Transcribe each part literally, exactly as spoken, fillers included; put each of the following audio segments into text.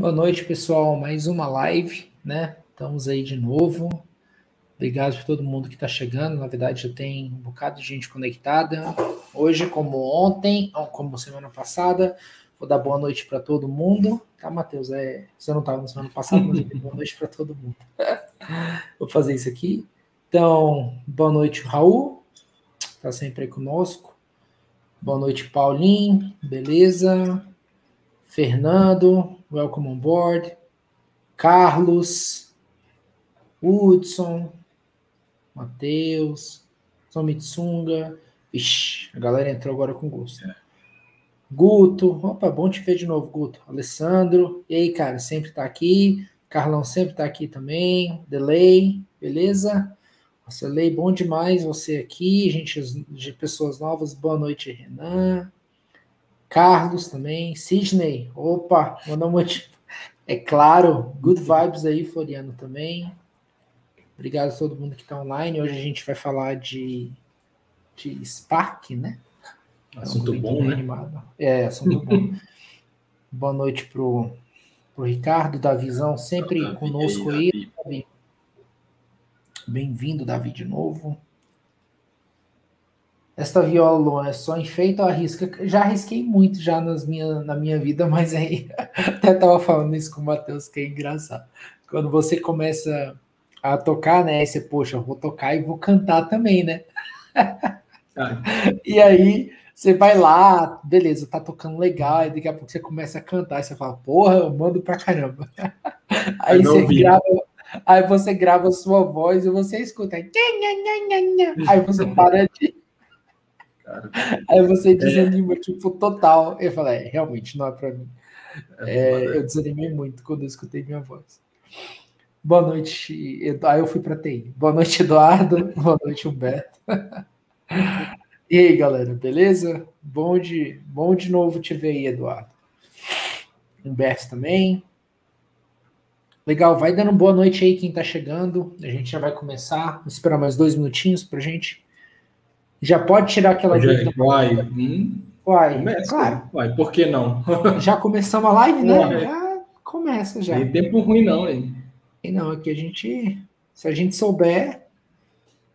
Boa noite, pessoal. Mais uma live, né? Estamos aí de novo. Obrigado por todo mundo que está chegando. Na verdade, já tem um bocado de gente conectada. Hoje, como ontem, como semana passada, vou dar boa noite para todo mundo. Tá, Matheus? É... Você não estava na semana passada, mas eu dei boa noite para todo mundo. Vou fazer isso aqui. Então, boa noite, Raul. Está sempre aí conosco. Boa noite, Paulinho. Beleza. Fernando. Welcome on board. Carlos. Hudson. Matheus. Somitsunga. Ixi, a galera entrou agora com gosto. É. Guto, opa, bom te ver de novo, Guto. Alessandro, e aí, cara, sempre tá aqui. Carlão sempre tá aqui também. Delay, beleza? Delay, bom demais você aqui. Gente, de pessoas novas, boa noite, Renan. Carlos também. Sidney, opa, manda um monte. É claro, good vibes aí, Floriano também. Obrigado a todo mundo que tá online. Hoje a gente vai falar de... de Spark, né? Assunto é um bom, né? Animado. É, assunto bom. Boa noite pro, pro Ricardo, da Visão, sempre Davi, conosco aí. aí. Davi. Bem-vindo, Davi, de novo. Esta viola, Luan, é só enfeito ou arrisca? Já arrisquei muito já nas minha, na minha vida, mas aí até tava falando isso com o Matheus, que é engraçado. Quando você começa a tocar, né? Aí você, poxa, eu vou tocar e vou cantar também, né? E aí você vai lá, beleza, tá tocando legal, e daqui a pouco você começa a cantar, e você fala, porra, eu mando pra caramba. Aí você grava, aí você grava a sua voz e você escuta. Aí você para de... Aí você desanima, tipo, total. Eu falo, é, realmente, não é pra mim. É, eu desanimei muito quando eu escutei minha voz. Boa noite, Edu... aí ah, eu fui para T I. Boa noite, Eduardo. Boa noite, Humberto. E aí, galera, beleza? Bom de, bom de novo te ver aí, Eduardo. Humberto também. Legal, vai dando boa noite aí quem tá chegando. A gente já vai começar. Vou esperar mais dois minutinhos pra gente. Já pode tirar aquela dúvida. Vai, hum, vai. Começa, claro. Vai, por que não? Já começamos a live, né? É. Já começa, já. Não tem tempo ruim, não, hein? E não, aqui a gente, se a gente souber,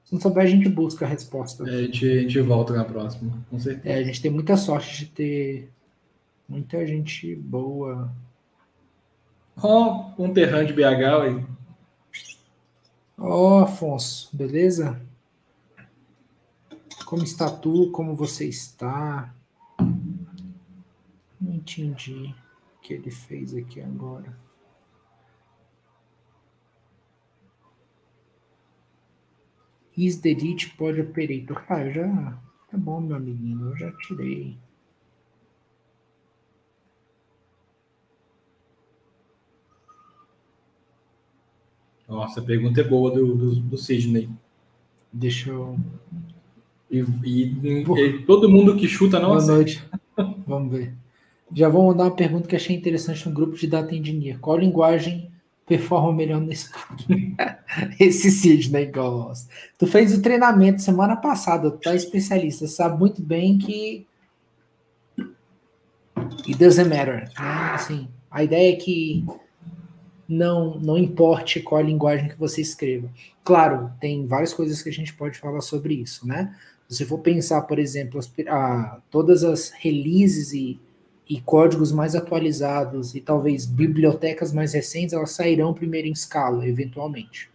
se não souber, a gente busca a resposta. É, a, gente, a gente volta na próxima, com certeza. É, a gente tem muita sorte de ter muita gente boa. Ó, oh, um terrão de B H aí. Ó, oh, Afonso, beleza? Como está tu? Como você está? Não entendi o que ele fez aqui agora. Is the Delete pode operator. Ah, eu já... Tá bom, meu amiguinho, eu já tirei. Nossa, a pergunta é boa do, do, do Sidney. Deixa eu... E, e, e todo mundo que chuta, não acerta. Boa noite. Vamos ver. Já vou mandar uma pergunta que achei interessante no grupo de Data Engineer. Qual linguagem... performa melhor no Spark. Esse Sidney gosta. Tu fez o treinamento semana passada, tu é especialista, sabe muito bem que it doesn't matter. Né? Assim, a ideia é que não, não importe qual a linguagem que você escreva. Claro, tem várias coisas que a gente pode falar sobre isso, né? Se você for pensar, por exemplo, as, a, todas as releases e e códigos mais atualizados e talvez bibliotecas mais recentes, elas sairão primeiro em Scala, eventualmente.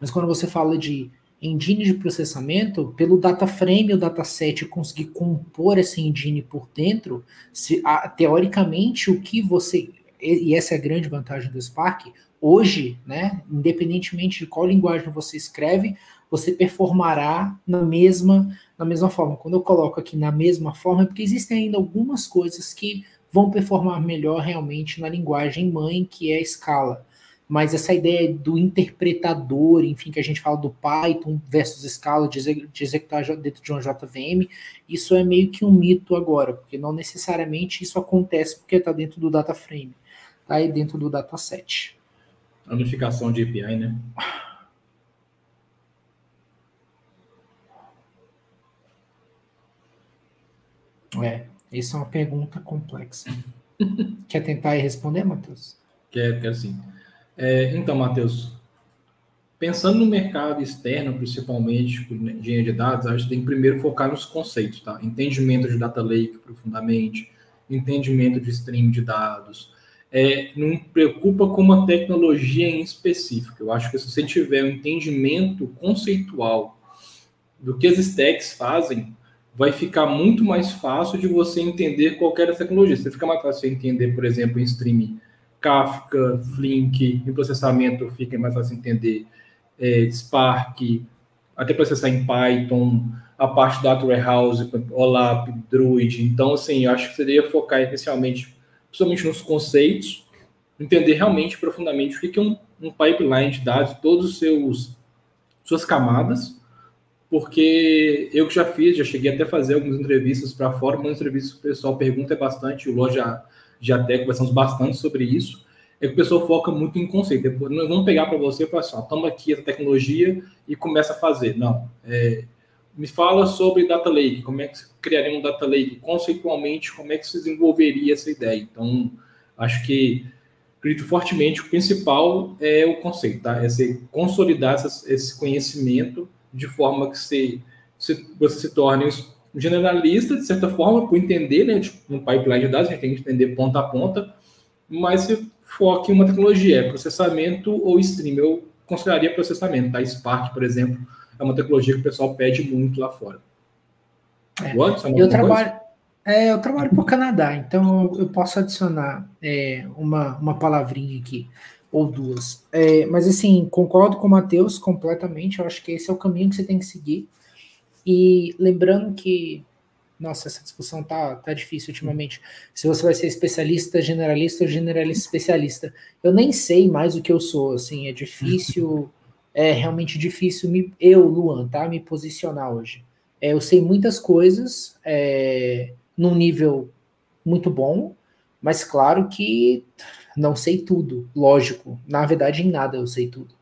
Mas quando você fala de engine de processamento, pelo data frame, o dataset conseguir compor essa engine por dentro, se, a, teoricamente o que você... E essa é a grande vantagem do Spark, hoje, né, independentemente de qual linguagem você escreve, você performará na mesma, na mesma forma. Quando eu coloco aqui na mesma forma, é porque existem ainda algumas coisas que vão performar melhor realmente na linguagem mãe, que é a Scala. Mas essa ideia do interpretador, enfim, que a gente fala do Python versus Scala, de executar dentro de uma J V M, isso é meio que um mito agora, porque não necessariamente isso acontece porque está dentro do data frame, está aí dentro do dataset. A unificação de A P I, né? É, isso é uma pergunta complexa. Quer tentar aí responder, Matheus? Quero, quero sim. É, então, Matheus, pensando no mercado externo, principalmente com engenharia de dados, a gente tem que primeiro focar nos conceitos, tá? Entendimento de data lake profundamente, entendimento de stream de dados. É, não preocupa com uma tecnologia em específico. Eu acho que se você tiver um entendimento conceitual do que as stacks fazem, vai ficar muito mais fácil de você entender qualquer tecnologia. Você fica mais fácil de entender, por exemplo, em stream Kafka, Flink, em processamento fica mais fácil de entender é, Spark, até processar em Python, a parte da Data Warehouse, OLAP, Druid. Então, assim, eu acho que seria focar inicialmente principalmente nos conceitos, entender realmente profundamente o que é um, um pipeline de dados, todos os seus suas camadas, porque eu que já fiz, já cheguei até a fazer algumas entrevistas para fora, uma entrevista que o pessoal pergunta bastante, o Luan já, já até conversamos bastante sobre isso, é que o pessoal foca muito em conceito. Depois, não vão pegar para você e falar assim, ó, toma aqui essa tecnologia e começa a fazer. Não, é... Me fala sobre Data Lake, como é que você criaria um Data Lake, conceitualmente, como é que você desenvolveria essa ideia. Então, acho que, acredito fortemente, o principal é o conceito, tá? É você consolidar essas, esse conhecimento de forma que você, você se torne um generalista, de certa forma, por entender, né? Tipo, no pipeline de dados, a gente tem que entender ponta a ponta, mas se foca em uma tecnologia, é processamento ou stream. Eu consideraria processamento, tá? Spark, por exemplo, é uma tecnologia que o pessoal pede muito lá fora. É. What? Eu, trabalho, é, eu trabalho para o Canadá, então eu posso adicionar é, uma, uma palavrinha aqui, ou duas. É, mas, assim, concordo com o Matheus completamente, eu acho que esse é o caminho que você tem que seguir. E lembrando que, nossa, essa discussão tá, tá difícil ultimamente, se você vai ser especialista, generalista ou generalista especialista. Eu nem sei mais o que eu sou, assim, é difícil... É realmente difícil, me, eu, Luan, tá, me posicionar hoje. É, eu sei muitas coisas é, num nível muito bom, mas claro que não sei tudo, lógico. Na verdade, em nada eu sei tudo.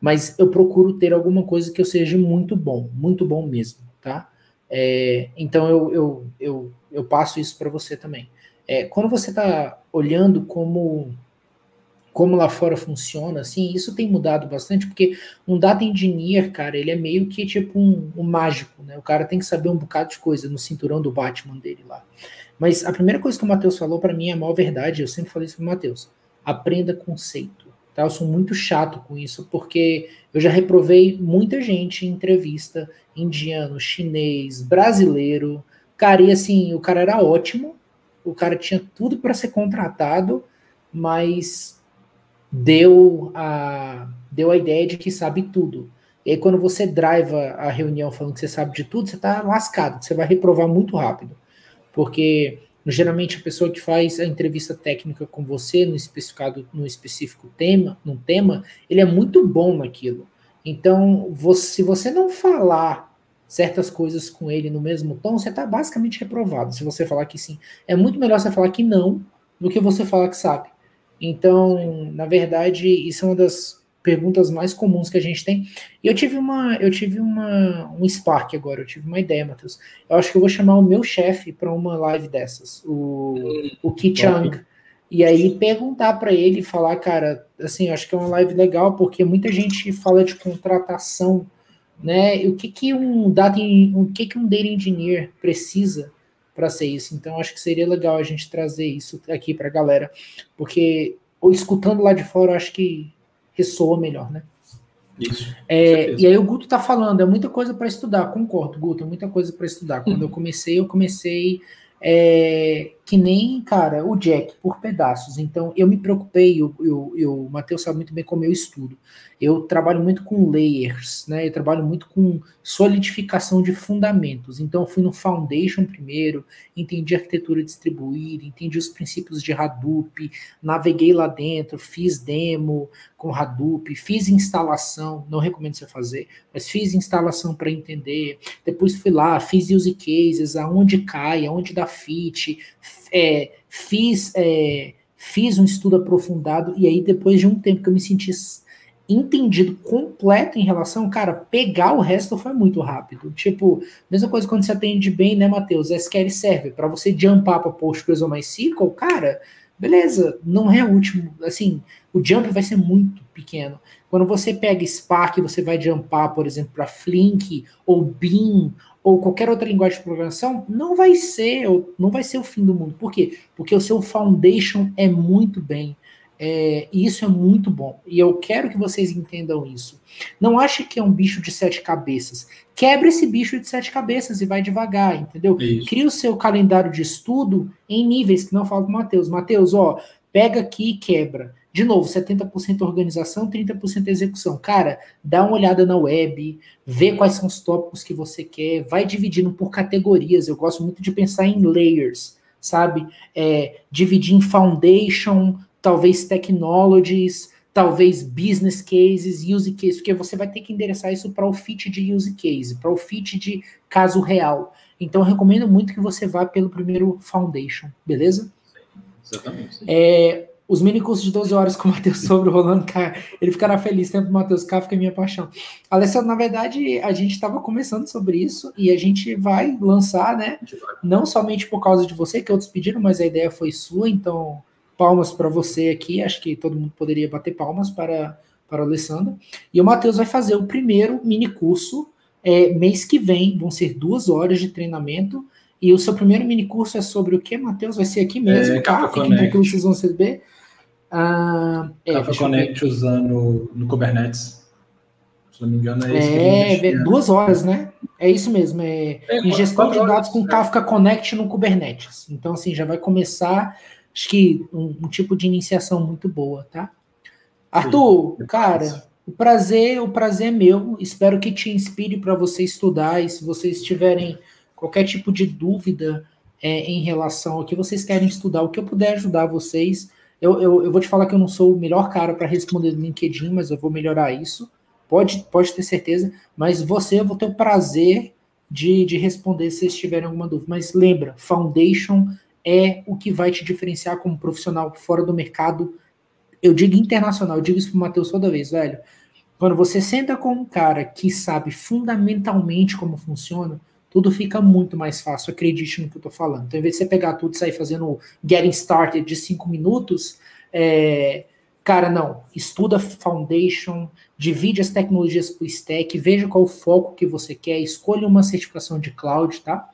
Mas eu procuro ter alguma coisa que eu seja muito bom, muito bom mesmo, tá? É, então, eu, eu, eu, eu passo isso para você também. É, quando você está olhando como... como lá fora funciona, assim, isso tem mudado bastante, porque um data engineer, cara, ele é meio que tipo um, um mágico, né? O cara tem que saber um bocado de coisa no cinturão do Batman dele lá. Mas a primeira coisa que o Matheus falou, para mim, é a maior verdade, eu sempre falei isso pro Matheus, aprenda conceito, tá? Eu sou muito chato com isso, porque eu já reprovei muita gente em entrevista, indiano, chinês, brasileiro, cara, e assim, o cara era ótimo, o cara tinha tudo para ser contratado, mas... Deu a, deu a ideia de que sabe tudo. E aí, quando você driva a reunião falando que você sabe de tudo, você está lascado, você vai reprovar muito rápido. Porque, geralmente, a pessoa que faz a entrevista técnica com você, no, especificado, no específico tema, num tema, ele é muito bom naquilo. Então, você, se você não falar certas coisas com ele no mesmo tom, você está basicamente reprovado. Se você falar que sim, é muito melhor você falar que não do que você falar que sabe. Então, na verdade, isso é uma das perguntas mais comuns que a gente tem. E eu tive uma, eu tive uma, um Spark agora, eu tive uma ideia, Matheus. Eu acho que eu vou chamar o meu chefe para uma live dessas, o, o Ki Chang. E aí perguntar para ele, falar, cara, assim, eu acho que é uma live legal, porque muita gente fala de contratação, né? E o que que um data, o que que um data engineer precisa para ser isso. Então, acho que seria legal a gente trazer isso aqui para a galera, porque escutando lá de fora, acho que ressoa melhor, né? Isso. É, e aí o Guto tá falando, é muita coisa para estudar, concordo, Guto, é muita coisa para estudar. Quando eu comecei, eu comecei é, que nem, cara, o Jack, por pedaços. Então, eu me preocupei, eu, eu, eu, o Matheus sabe muito bem como eu estudo. Eu trabalho muito com layers, né? Eu trabalho muito com solidificação de fundamentos. Então, eu fui no Foundation primeiro, entendi arquitetura distribuída, entendi os princípios de Hadoop, naveguei lá dentro, fiz demo com Hadoop, fiz instalação, não recomendo você fazer, mas fiz instalação para entender. Depois fui lá, fiz use cases, aonde cai, aonde dá fit, É, fiz, é, fiz um estudo aprofundado, e aí depois de um tempo que eu me senti entendido completo em relação, cara, pegar o resto foi muito rápido. Tipo, mesma coisa quando você atende bem, né, Matheus? S Q L Server, para você jumpar para PostgreSQL ou MySQL, cara, Beleza, não é o último. Assim, o jump vai ser muito pequeno. Quando você pega Spark, você vai jumpar, por exemplo, para Flink ou Beam ou qualquer outra linguagem de programação, não vai ser, não vai ser o fim do mundo. Por quê? Porque o seu foundation é muito bem. É, e isso é muito bom. E eu quero que vocês entendam isso. Não ache que é um bicho de sete cabeças. Quebra esse bicho de sete cabeças e vai devagar, entendeu? Isso. Cria o seu calendário de estudo em níveis, que não falo com o Matheus. Matheus, ó, pega aqui e quebra. De novo, setenta por cento organização, trinta por cento execução. Cara, dá uma olhada na web, vê quais são os tópicos que você quer, vai dividindo por categorias. Eu gosto muito de pensar em layers, sabe? É, dividir em foundation, talvez technologies, talvez business cases, use case, porque você vai ter que endereçar isso para o fit de use case, para o fit de caso real. Então, eu recomendo muito que você vá pelo primeiro foundation, beleza? Exatamente. É, os mini cursos de doze horas com o Matheus sobre o Rolando, cara, ele ficará feliz, tempo do Matheus Kafka é minha paixão. Alessandro, na verdade, a gente estava começando sobre isso e a gente vai lançar, né? Não somente por causa de você, que outros pediram, mas a ideia foi sua, então... Palmas para você aqui, acho que todo mundo poderia bater palmas para, para a Alessandra. E o Matheus vai fazer o primeiro mini curso é, mês que vem, vão ser duas horas de treinamento. E o seu primeiro mini curso é sobre o que, Matheus? Vai ser aqui mesmo, é, tá? Fiquem tranquilos, vocês vão receber. Ah, é, Kafka Connect usando no Kubernetes. Se não me engano, é isso. É, que é duas horas, né? É isso mesmo, é, é ingestão de dados horas, com é. Kafka Connect no Kubernetes. Então, assim, já vai começar. Acho que um, um tipo de iniciação muito boa, tá? Arthur, cara, o prazer, o prazer é meu. Espero que te inspire para você estudar. E se vocês tiverem qualquer tipo de dúvida é, em relação ao que vocês querem estudar, o que eu puder ajudar vocês, eu, eu, eu vou te falar que eu não sou o melhor cara para responder no LinkedIn, mas eu vou melhorar isso. Pode, pode ter certeza. Mas você, eu vou ter o prazer de, de responder se vocês tiverem alguma dúvida. Mas lembra, foundation é o que vai te diferenciar como profissional fora do mercado, eu digo internacional, eu digo isso pro Matheus toda vez, velho. Quando você senta com um cara que sabe fundamentalmente como funciona, tudo fica muito mais fácil, acredite no que eu tô falando. Então, em vez de você pegar tudo e sair fazendo getting started de cinco minutos, é... cara, não, estuda foundation, divide as tecnologias por stack, veja qual o foco que você quer, escolha uma certificação de cloud, tá?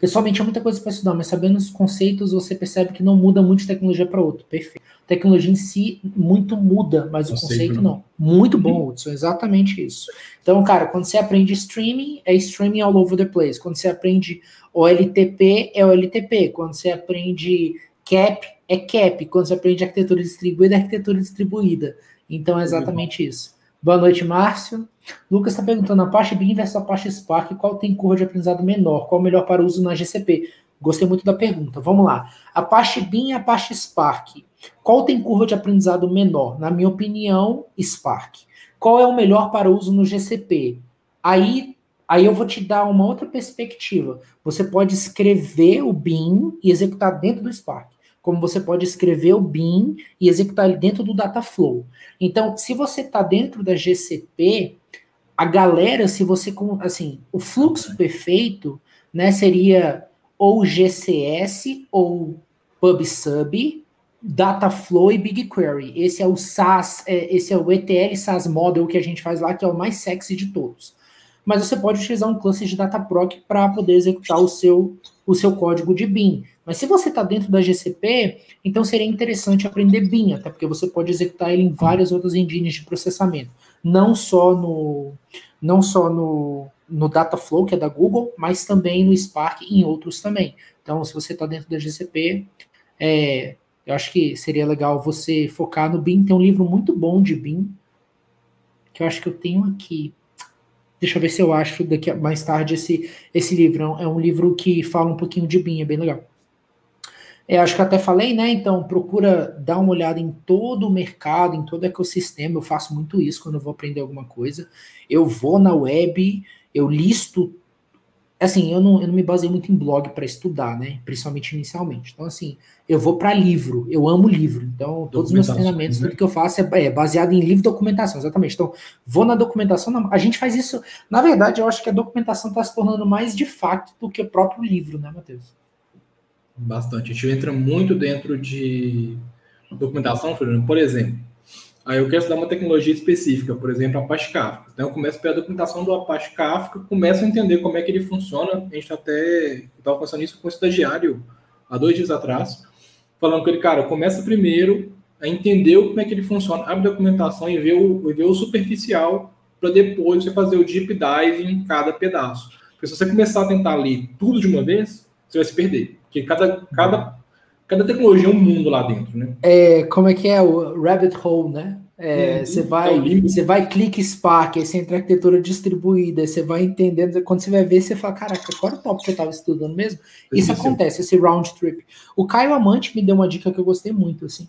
Pessoalmente é muita coisa para estudar, mas sabendo os conceitos você percebe que não muda muito de tecnologia para outra. Perfeito. A tecnologia em si muito muda, mas não o conceito sei, não. Muito bom, Hudson, exatamente isso. Então, cara, quando você aprende streaming, é streaming all over the place. Quando você aprende O L T P, é O L T P. Quando você aprende cap, é cap. Quando você aprende arquitetura distribuída, é arquitetura distribuída. Então, é exatamente isso. Boa noite, Márcio. Lucas está perguntando, Apache Beam versus Apache Spark, qual tem curva de aprendizado menor? Qual o melhor para uso na G C P? Gostei muito da pergunta. Vamos lá. Apache Beam e Apache Spark. Qual tem curva de aprendizado menor? Na minha opinião, Spark. Qual é o melhor para uso no G C P? Aí, aí eu vou te dar uma outra perspectiva. Você pode escrever o Beam e executar dentro do Spark. Como você pode escrever o Beam e executar ele dentro do Dataflow. Então, se você está dentro da G C P, a galera, se você, assim, o fluxo perfeito, né, seria ou G C S, ou PubSub, Dataflow e BigQuery. Esse é o SaaS, é, esse é o E T L SaaS Model que a gente faz lá, que é o mais sexy de todos. Mas você pode utilizar um cluster de Dataproc para poder executar o seu, o seu código de Beam. Mas se você está dentro da G C P, então seria interessante aprender Beam, até porque você pode executar ele em várias outras engines de processamento. Não só no, não só no, no Dataflow, que é da Google, mas também no Spark e em outros também. Então, se você está dentro da G C P, é, eu acho que seria legal você focar no Beam. Tem um livro muito bom de Beam, que eu acho que eu tenho aqui. Deixa eu ver se eu acho daqui a, mais tarde esse, esse livro. É um livro que fala um pouquinho de Beam, é bem legal. É, acho que até falei, né? Então, procura dar uma olhada em todo o mercado, em todo o ecossistema. Eu faço muito isso quando eu vou aprender alguma coisa. Eu vou na web, eu listo... Assim, eu não, eu não me baseio muito em blog para estudar, né? Principalmente inicialmente. Então, assim, eu vou para livro. Eu amo livro. Então, todos os meus treinamentos, né? Tudo que eu faço é, é baseado em livro e documentação, exatamente. Então, vou na documentação. Na, a gente faz isso... Na verdade, eu acho que a documentação está se tornando mais de fato do que o próprio livro, né, Matheus? bastante. A gente entra muito dentro de documentação, por exemplo. Aí eu quero estudar uma tecnologia específica, por exemplo, a Apache Kafka. Então eu começo pela documentação do Apache Kafka, começo a entender como é que ele funciona. A gente até estava conversando isso com um estagiário há dois dias atrás, falando com ele, cara, começa primeiro a entender como é que ele funciona, abre a documentação e vê o, e vê o superficial para depois você fazer o deep dive em cada pedaço. Porque se você começar a tentar ler tudo de uma vez, você vai se perder. Porque cada... cada Cada tecnologia é um mundo lá dentro, né? É, como é que é? O rabbit hole, né? É, é, você vai, você vai clique Spark, aí você entra em arquitetura distribuída, você vai entendendo, quando você vai ver, você fala, caraca, qual era o tópico que eu estava estudando mesmo? Eu Isso acontece, esse round trip. O Caio Amante me deu uma dica que eu gostei muito, assim.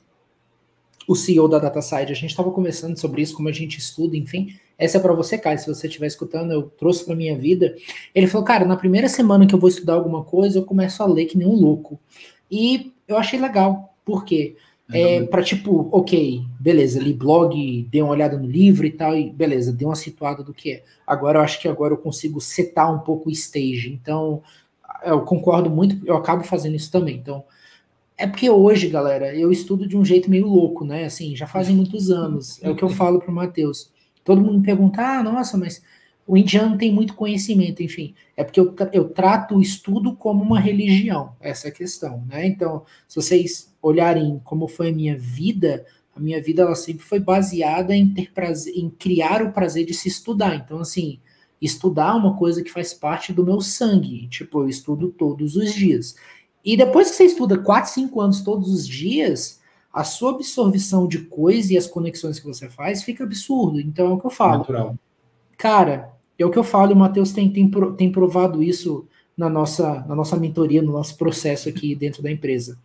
O C E O da DataSide, a gente estava conversando sobre isso, como a gente estuda, enfim. Essa é para você, Caio, se você estiver escutando, eu trouxe para minha vida. Ele falou, cara, na primeira semana que eu vou estudar alguma coisa, eu começo a ler que nem um louco. E eu achei legal, porque é, para tipo, ok, beleza, li blog, dei uma olhada no livro e tal, e beleza, dei uma situada do que é. Agora eu acho que agora eu consigo setar um pouco o stage, então eu concordo muito, eu acabo fazendo isso também. Então, é porque hoje, galera, eu estudo de um jeito meio louco, né? Assim, já fazem muitos anos, é o que eu falo pro Matheus. Todo mundo me pergunta, ah, nossa, mas o indiano tem muito conhecimento, enfim. É porque eu, eu trato o estudo como uma religião, essa é a questão, né? Então, se vocês olharem como foi a minha vida, a minha vida ela sempre foi baseada em ter prazer, em criar o prazer de se estudar. Então, assim, estudar é uma coisa que faz parte do meu sangue. Tipo, eu estudo todos os dias. E depois que você estuda quatro, cinco anos todos os dias, a sua absorção de coisa e as conexões que você faz fica absurdo. Então, é o que eu falo. Natural. Cara, é o que eu falo, o Matheus tem, tem, tem provado isso na nossa, na nossa mentoria, no nosso processo aqui dentro da empresa.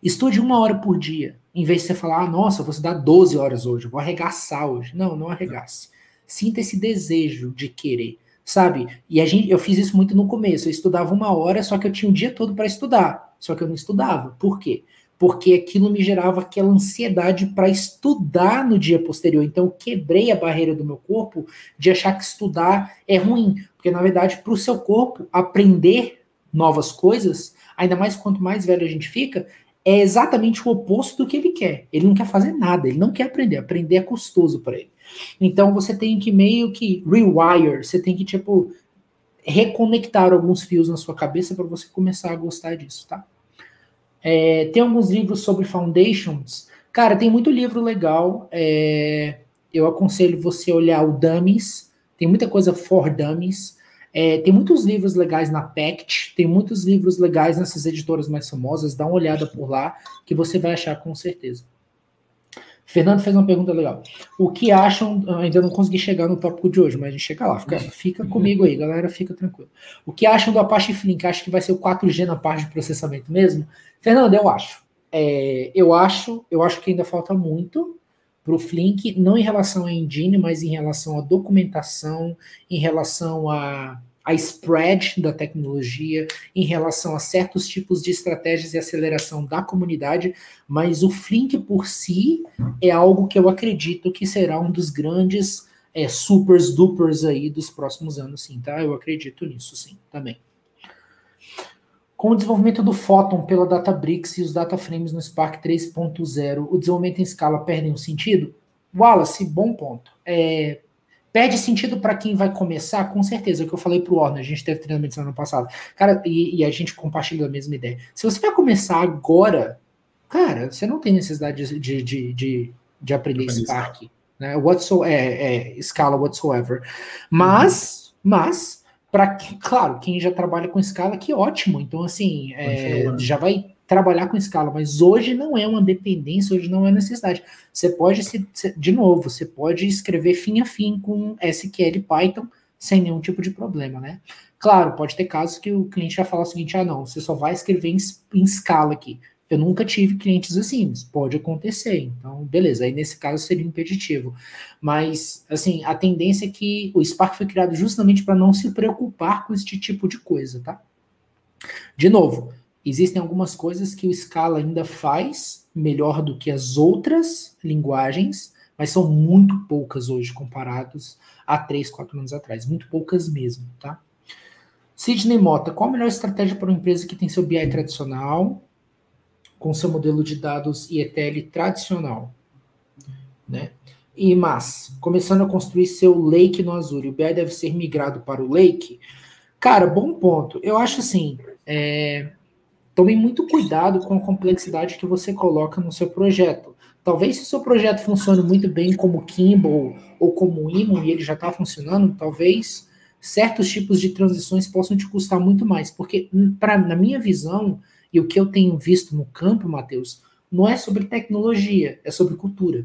Estude uma hora por dia, em vez de você falar, ah, nossa, eu vou estudar doze horas hoje, eu vou arregaçar hoje. Não, não arregace. Sinta esse desejo de querer, sabe? E a gente, eu fiz isso muito no começo, eu estudava uma hora, só que eu tinha o dia todo para estudar, só que eu não estudava. Por quê? Porque aquilo me gerava aquela ansiedade para estudar no dia posterior. Então, eu quebrei a barreira do meu corpo de achar que estudar é ruim. Porque, na verdade, para o seu corpo aprender novas coisas, ainda mais quanto mais velho a gente fica, é exatamente o oposto do que ele quer. Ele não quer fazer nada, ele não quer aprender. Aprender é custoso para ele. Então, você tem que meio que rewire, você tem que, tipo, reconectar alguns fios na sua cabeça para você começar a gostar disso, tá? É, tem alguns livros sobre foundations. Cara, tem muito livro legal. É, eu aconselho você olhar o Dummies. Tem muita coisa for Dummies. É, tem muitos livros legais na Pact. Tem muitos livros legais nessas editoras mais famosas. Dá uma olhada por lá que você vai achar com certeza. Fernando fez uma pergunta legal. O que acham... Ainda não consegui chegar no tópico de hoje, mas a gente chega lá. Fica, fica comigo aí, galera. Fica tranquilo. O que acham do Apache Flink? Acho que vai ser o quatro G na parte de processamento mesmo? Fernando, eu acho. É, eu acho, eu acho que ainda falta muito para o Flink, não em relação a engine, mas em relação à documentação, em relação a, a spread da tecnologia, em relação a certos tipos de estratégias e aceleração da comunidade, mas o Flink por si é algo que eu acredito que será um dos grandes é, supers, dupers aí dos próximos anos, sim, tá? Eu acredito nisso, sim, também. Com o desenvolvimento do Photon pela Databricks e os dataframes no Spark três ponto zero, o desenvolvimento em escala perde um sentido? Wallace, bom ponto. É, perde sentido para quem vai começar? Com certeza, é o que eu falei para o Orna, a gente teve treinamento semana passada. Cara, e, e a gente compartilha a mesma ideia. Se você vai começar agora, cara, você não tem necessidade de, de, de, de, de aprender Spark. Né? Whatso, é, é, escala whatsoever. Mas, uhum. mas... Pra que, claro, quem já trabalha com Scala, que ótimo. Então, assim, é, já vai trabalhar com Scala, mas hoje não é uma dependência, hoje não é necessidade. Você pode, se, de novo, você pode escrever fim a fim com S Q L Python sem nenhum tipo de problema, né? Claro, pode ter casos que o cliente vai falar o seguinte, ah, não, você só vai escrever em, em Scala aqui. Eu nunca tive clientes assim, mas pode acontecer. Então, beleza, aí nesse caso seria impeditivo. Mas, assim, a tendência é que o Spark foi criado justamente para não se preocupar com este tipo de coisa, tá? De novo, existem algumas coisas que o Scala ainda faz melhor do que as outras linguagens, mas são muito poucas hoje comparados a três, quatro anos atrás. Muito poucas mesmo, tá? Sidney Mota, qual a melhor estratégia para uma empresa que tem seu B I tradicional, com seu modelo de dados e E T L tradicional? Né? E, mas, começando a construir seu Lake no Azure, o B I deve ser migrado para o Lake? Cara, bom ponto. Eu acho assim, é, tome muito cuidado com a complexidade que você coloca no seu projeto. Talvez se o seu projeto funcione muito bem como Kimball ou como Imon e ele já está funcionando, talvez certos tipos de transições possam te custar muito mais. Porque, pra, na minha visão, e o que eu tenho visto no campo, Matheus, não é sobre tecnologia, é sobre cultura.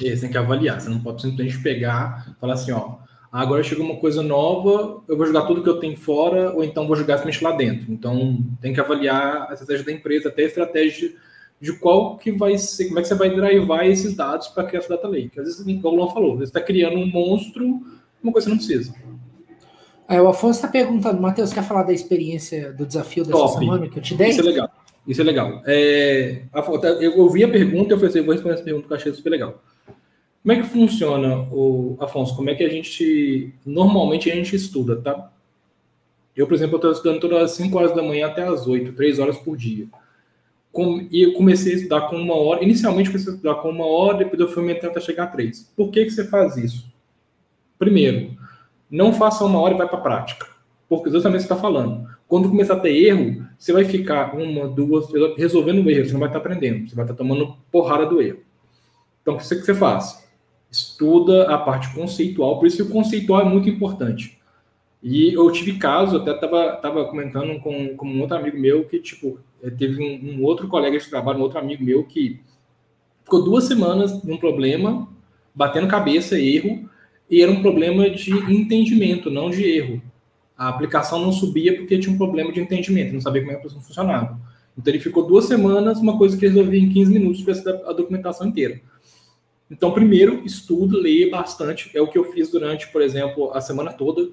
E aí, você tem que avaliar. Você não pode simplesmente pegar e falar assim, ó, agora chegou uma coisa nova, eu vou jogar tudo que eu tenho fora, ou então vou jogar simplesmente lá dentro. Então, tem que avaliar a estratégia da empresa, até a estratégia de qual que vai ser, como é que você vai drivar esses dados para criar essa data lake. Às vezes, como o Luan falou, você está criando um monstro, uma coisa que você não precisa. É, o Afonso está perguntando, Matheus, quer falar da experiência do desafio dessa Top. semana que eu te dei? Isso é legal, isso é legal. É, eu ouvi a pergunta e eu falei assim, eu vou responder essa pergunta que eu achei super legal. Como é que funciona, o, Afonso? Como é que a gente, normalmente a gente estuda, tá? Eu, por exemplo, eu estou estudando todas as cinco horas da manhã até as oito, três horas por dia. Com, e eu comecei a estudar com uma hora, inicialmente eu comecei a estudar com uma hora, depois eu fui aumentando até chegar a três. Por que que você faz isso? Primeiro, não faça uma hora e vai para a prática. Porque exatamente você está falando. Quando começar a ter erro, você vai ficar uma, duas, resolvendo o erro, você não vai estar aprendendo, você vai estar tomando porrada do erro. Então, o que você faz? Estuda a parte conceitual, por isso que o conceitual é muito importante. E eu tive caso, até estava tava comentando com, com um outro amigo meu que, tipo, teve um, um outro colega de trabalho, um outro amigo meu que ficou duas semanas num problema, batendo cabeça, erro, e era um problema de entendimento, não de erro. A aplicação não subia porque tinha um problema de entendimento, não sabia como é que a aplicação funcionava. Então ele ficou duas semanas, uma coisa que resolvia em quinze minutos, fez a documentação inteira. Então, primeiro, estudo, leia bastante. É o que eu fiz durante, por exemplo, a semana toda.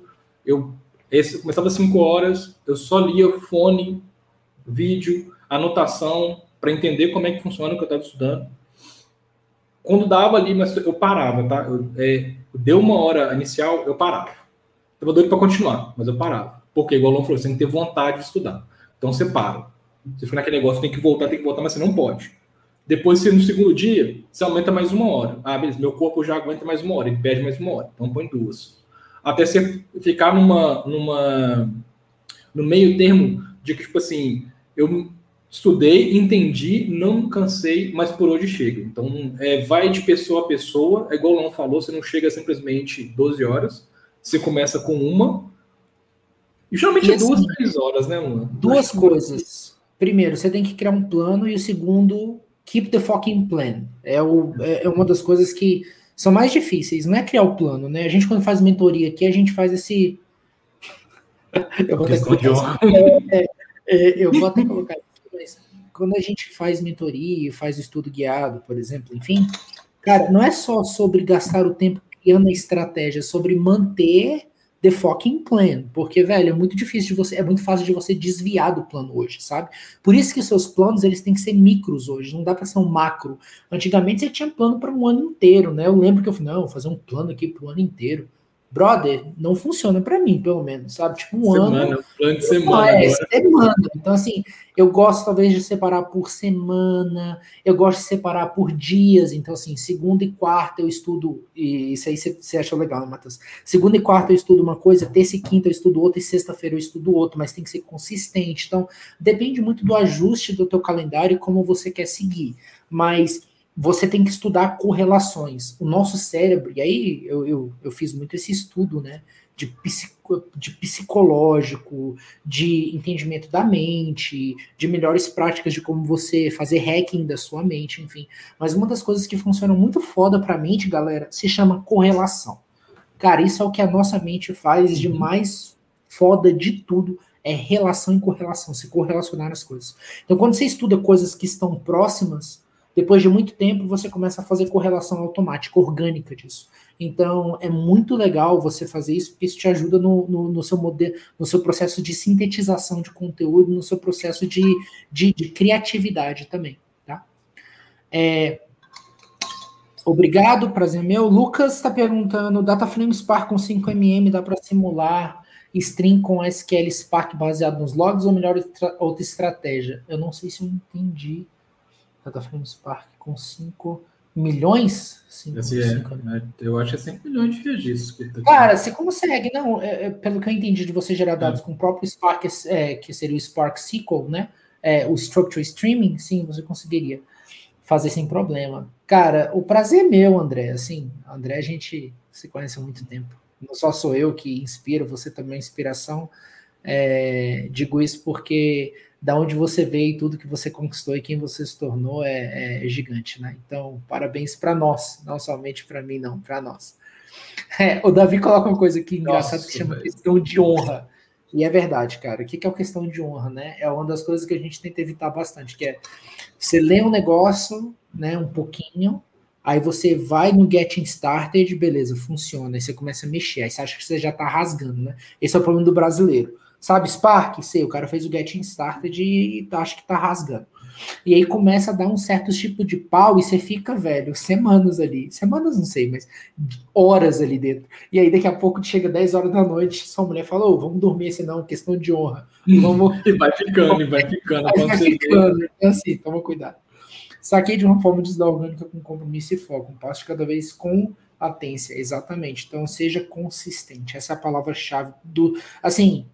Eu, esse, eu começava às cinco horas, eu só lia fone, vídeo, anotação, para entender como é que funciona o que eu estava estudando. Quando dava ali, mas eu parava, tá? Eu, é, deu uma hora inicial, eu parava. Estava doido para continuar, mas eu parava. Porque, igual o Luan falou, você tem que ter vontade de estudar. Então, você para. Você fica naquele negócio, tem que voltar, tem que voltar, mas você não pode. Depois, você, no segundo dia, você aumenta mais uma hora. Ah, beleza, meu corpo já aguenta mais uma hora, ele pede mais uma hora. Então, põe duas. Até você ficar numa, numa, no meio termo de que, tipo assim, eu estudei, entendi, não cansei, mas por hoje chega. Então, é, vai de pessoa a pessoa. É igual o Luan falou, você não chega simplesmente doze horas. Você começa com uma. E geralmente é duas, três horas, né, Luan? Duas coisas. Primeiro, você tem que criar um plano. E o segundo... Keep the fucking plan. É, o, é uma das coisas que são mais difíceis, não é criar o plano, né? A gente, quando faz mentoria aqui, a gente faz esse... Eu vou até colocar é, é, eu vou até colocar isso. Quando a gente faz mentoria, faz estudo guiado, por exemplo, enfim, cara, não é só sobre gastar o tempo criando a estratégia, é sobre manter the fucking plan, porque, velho, é muito difícil de você, é muito fácil de você desviar do plano hoje, sabe? Por isso que os seus planos, eles têm que ser micros hoje, não dá pra ser um macro. Antigamente você tinha plano para um ano inteiro, né? Eu lembro que eu falei, não, vou fazer um plano aqui pro ano inteiro. Brother, não funciona pra mim, pelo menos, sabe? Tipo, um semana, ano... Plano de semana. É, semana. Então, assim, eu gosto, talvez, de separar por semana, eu gosto de separar por dias. Então, assim, segunda e quarta eu estudo... E isso aí você achou legal, né, Matheus? Segunda e quarta eu estudo uma coisa, terça e quinta eu estudo outra, e sexta-feira eu estudo outra, mas tem que ser consistente. Então, depende muito do ajuste do teu calendário e como você quer seguir. Mas... você tem que estudar correlações. O nosso cérebro, e aí eu, eu, eu fiz muito esse estudo, né, de, psico, de psicológico, de entendimento da mente, de melhores práticas de como você fazer hacking da sua mente, enfim. Mas uma das coisas que funciona muito foda pra mente, galera, se chama correlação. Cara, isso é o que a nossa mente faz de mais foda de tudo, é relação e correlação, se correlacionar as coisas. Então, quando você estuda coisas que estão próximas, depois de muito tempo, você começa a fazer correlação automática, orgânica disso. Então, é muito legal você fazer isso, porque isso te ajuda no, no, no, seu, modelo, no seu processo de sintetização de conteúdo, no seu processo de, de, de criatividade também, tá? É, obrigado, prazer meu. Lucas está perguntando, Dataflow Spark com cinco milímetros dá para simular string com S Q L Spark baseado nos logs, ou melhor, outra estratégia? Eu não sei se eu entendi. Dataflow Spark com cinco milhões? cinco, assim, cinco, é, né? Eu acho que é cinco milhões de registros. Que tá, cara, você consegue, não, é, é, pelo que eu entendi de você gerar dados é. com o próprio Spark, é, que seria o Spark S Q L, né? É, o Structure Streaming, sim, você conseguiria fazer sem problema. Cara, o prazer é meu, André, assim, André, a gente se conhece há muito tempo. Não só sou eu que inspiro, você também é inspiração. É, digo isso porque da onde você veio e tudo que você conquistou e quem você se tornou é, é gigante, né? Então, parabéns para nós, não somente para mim, não, para nós. É, o Davi coloca uma coisa aqui engraçada. Nossa, que chama velho. Questão de honra. E é verdade, cara. O que é a questão de honra, né? É uma das coisas que a gente tenta evitar bastante, que é você lê um negócio, né, um pouquinho, aí você vai no Getting Started, beleza, funciona, aí você começa a mexer, aí você acha que você já tá rasgando, né? Esse é o problema do brasileiro. Sabe, Spark? Sei, o cara fez o Getting Started e acha que tá rasgando. E aí começa a dar um certo tipo de pau e você fica, velho, semanas ali. Semanas, não sei, mas horas ali dentro. E aí daqui a pouco chega dez horas da noite, sua mulher fala, ô, vamos dormir, senão é questão de honra. Vamos... e vai ficando, e vai ficando. Vai, vai ficando, então assim, toma cuidado. Saquei de uma forma desorgânica com compromisso e foco. Um passo de cada vez com latência, exatamente. Então seja consistente. Essa é a palavra-chave do... Assim...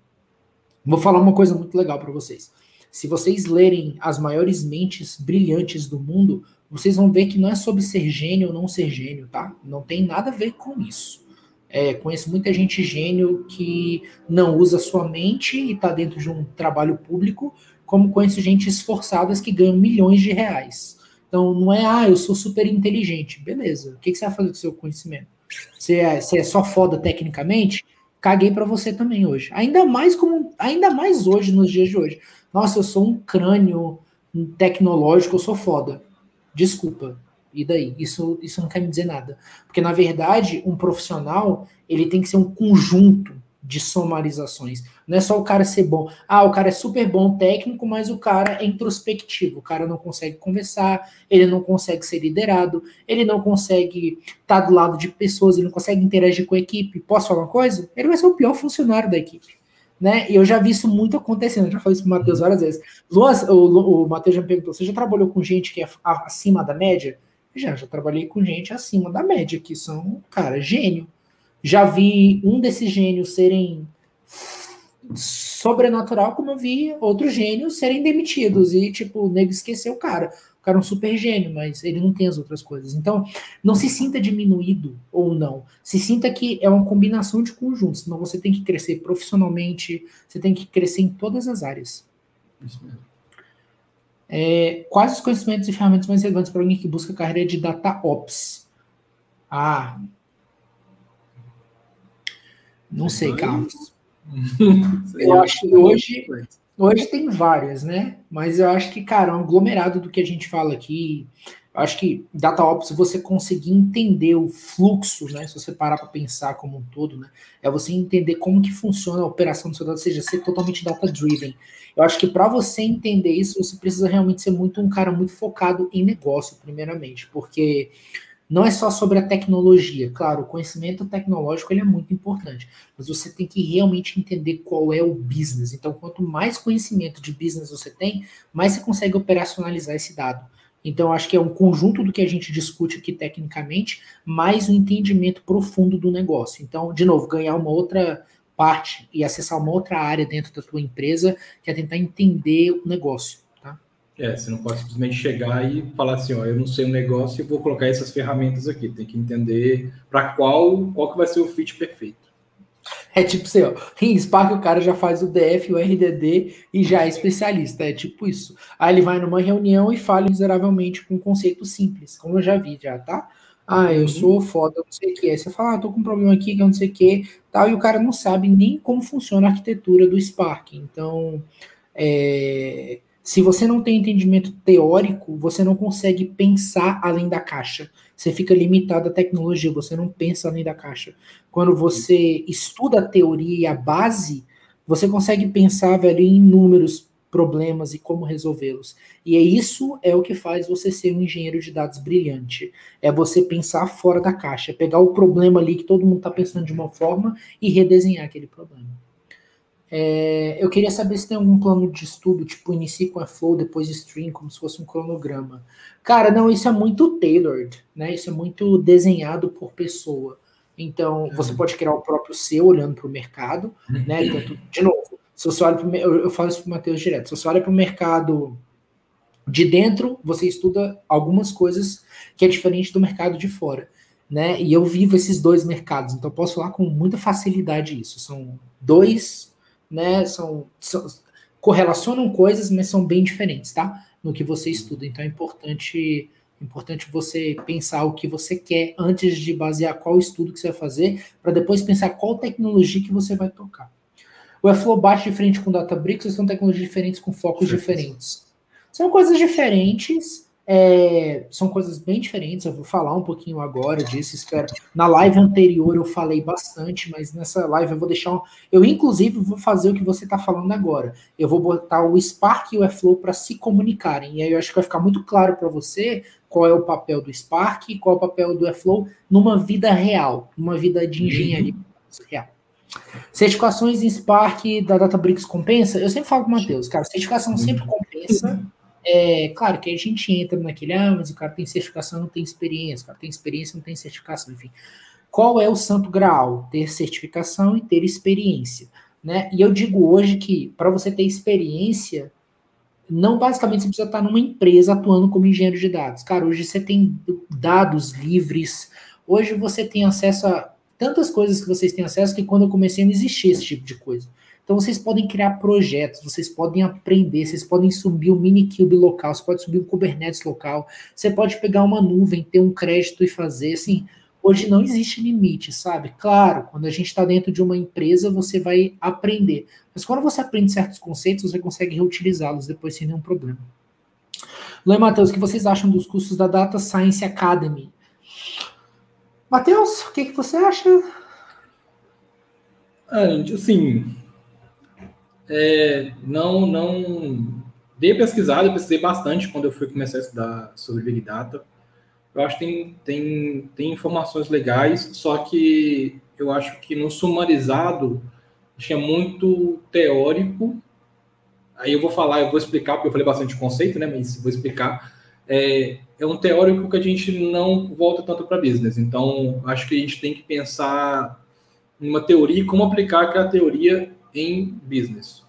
Vou falar uma coisa muito legal para vocês. Se vocês lerem as maiores mentes brilhantes do mundo, vocês vão ver que não é sobre ser gênio ou não ser gênio, tá? Não tem nada a ver com isso. É, conheço muita gente gênio que não usa sua mente e está dentro de um trabalho público, como conheço gente esforçada que ganha milhões de reais. Então, não é, ah, eu sou super inteligente. Beleza, o que, que você vai fazer com o seu conhecimento? Você é, você é só foda tecnicamente? Caguei para você também hoje. Ainda mais como, ainda mais hoje, nos dias de hoje. Nossa, eu sou um crânio tecnológico, eu sou foda. Desculpa. E daí? Isso, isso não quer me dizer nada. Porque, na verdade, um profissional, ele tem que ser um conjunto de somarizações. Não é só o cara ser bom. Ah, o cara é super bom técnico, mas o cara é introspectivo. O cara não consegue conversar, ele não consegue ser liderado, ele não consegue estar do lado de pessoas, ele não consegue interagir com a equipe. Posso falar uma coisa? Ele vai ser o pior funcionário da equipe, né? E eu já vi isso muito acontecendo. Eu já falei isso pro Matheus várias vezes. Luan, o, o Matheus já me perguntou, você já trabalhou com gente que é acima da média? Já, já trabalhei com gente acima da média, que são, cara, gênio. Já vi um desses gênios serem sobrenatural, como eu vi outros gênios serem demitidos. E, tipo, o nego esqueceu o cara. O cara é um super gênio, mas ele não tem as outras coisas. Então, não se sinta diminuído ou não. Se sinta que é uma combinação de conjuntos. Senão você tem que crescer profissionalmente, você tem que crescer em todas as áreas. Isso mesmo. É, quais os conhecimentos e ferramentas mais relevantes para alguém que busca a carreira de Data Ops? Ah... Não sei, Carlos. Eu acho que hoje, hoje tem várias, né? Mas eu acho que, cara, é um aglomerado do que a gente fala aqui. Eu acho que DataOps, você conseguir entender o fluxo, né? Se você parar para pensar como um todo, né? É você entender como que funciona a operação do seu dado, ou seja, ser totalmente data-driven. Eu acho que para você entender isso, você precisa realmente ser muito um cara muito focado em negócio, primeiramente, porque... Não é só sobre a tecnologia. Claro, o conhecimento tecnológico ele é muito importante, mas você tem que realmente entender qual é o business. Então, quanto mais conhecimento de business você tem, mais você consegue operacionalizar esse dado. Então, acho que é um conjunto do que a gente discute aqui tecnicamente, mais um entendimento profundo do negócio. Então, de novo, ganhar uma outra parte e acessar uma outra área dentro da tua empresa, que é tentar entender o negócio. É, você não pode simplesmente chegar e falar assim, ó, eu não sei um negócio e vou colocar essas ferramentas aqui. Tem que entender para qual, qual que vai ser o fit perfeito. É tipo assim, ó, em Spark o cara já faz o D F, o R D D e já é especialista, é tipo isso. Aí ele vai numa reunião e fala miseravelmente com um conceito simples, como eu já vi já, tá? Ah, eu sou foda, não sei o que. Aí você fala, ah, tô com um problema aqui, que eu não sei o que, tal, e o cara não sabe nem como funciona a arquitetura do Spark. Então, é... Se você não tem entendimento teórico, você não consegue pensar além da caixa. Você fica limitado à tecnologia, você não pensa além da caixa. Quando você estuda a teoria e a base, você consegue pensar, velho, em inúmeros problemas e como resolvê-los. E é isso é o que faz você ser um engenheiro de dados brilhante. É você pensar fora da caixa, pegar o problema ali que todo mundo está pensando de uma forma e redesenhar aquele problema. É, eu queria saber se tem algum plano de estudo, tipo, inicie com a Flow, depois Stream, como se fosse um cronograma. Cara, não, isso é muito tailored, né? Isso é muito desenhado por pessoa. Então, você pode criar o próprio seu olhando para o mercado, né? Tanto, de novo, se você olha pro, eu, eu falo isso para o Matheus direto, se você olha para o mercado de dentro, você estuda algumas coisas que é diferente do mercado de fora, né? E eu vivo esses dois mercados, então eu posso falar com muita facilidade isso. São dois, né? São, são correlacionam coisas, mas são bem diferentes, tá? No que você estuda. Então é importante, importante você pensar o que você quer antes de basear qual estudo que você vai fazer, para depois pensar qual tecnologia que você vai tocar. O Airflow bate de frente com o Databricks, são tecnologias diferentes com focos Sim. diferentes. São coisas diferentes, é, são coisas bem diferentes, eu vou falar um pouquinho agora disso, espero. Na live anterior eu falei bastante, mas nessa live eu vou deixar... Um, eu, inclusive, vou fazer o que você está falando agora. Eu vou botar o Spark e o Airflow para se comunicarem, e aí eu acho que vai ficar muito claro para você qual é o papel do Spark e qual é o papel do Airflow numa vida real, numa vida de engenharia real. Certificações em Spark da Databricks compensa? Eu sempre falo com o Matheus, cara, certificação sempre compensa. É, claro que a gente entra naquele, ah, mas o cara tem certificação, não tem experiência, o cara tem experiência, não tem certificação, enfim. Qual é o santo graal? Ter certificação e ter experiência, né? E eu digo hoje que para você ter experiência, não basicamente você precisa estar numa empresa atuando como engenheiro de dados. Cara, hoje você tem dados livres, hoje você tem acesso a tantas coisas que vocês têm acesso que quando eu comecei não existia esse tipo de coisa. Então, vocês podem criar projetos, vocês podem aprender, vocês podem subir o Minikube local, você pode subir o Kubernetes local, você pode pegar uma nuvem, ter um crédito e fazer, assim, hoje não existe limite, sabe? Claro, quando a gente está dentro de uma empresa, você vai aprender. Mas quando você aprende certos conceitos, você consegue reutilizá-los depois sem nenhum problema. Luan e Matheus, o que vocês acham dos cursos da Data Science Academy? Matheus, o que, que você acha? É, assim... É, não, não... Dei pesquisada, eu pesquisei bastante quando eu fui começar a estudar sobre Big Data. Eu acho que tem, tem, tem informações legais, só que eu acho que no sumarizado, acho que é muito teórico. Aí eu vou falar, eu vou explicar, porque eu falei bastante de conceito, né? Mas vou explicar. É, é um teórico que a gente não volta tanto para business. Então, acho que a gente tem que pensar numa teoria e como aplicar aquela teoria em business.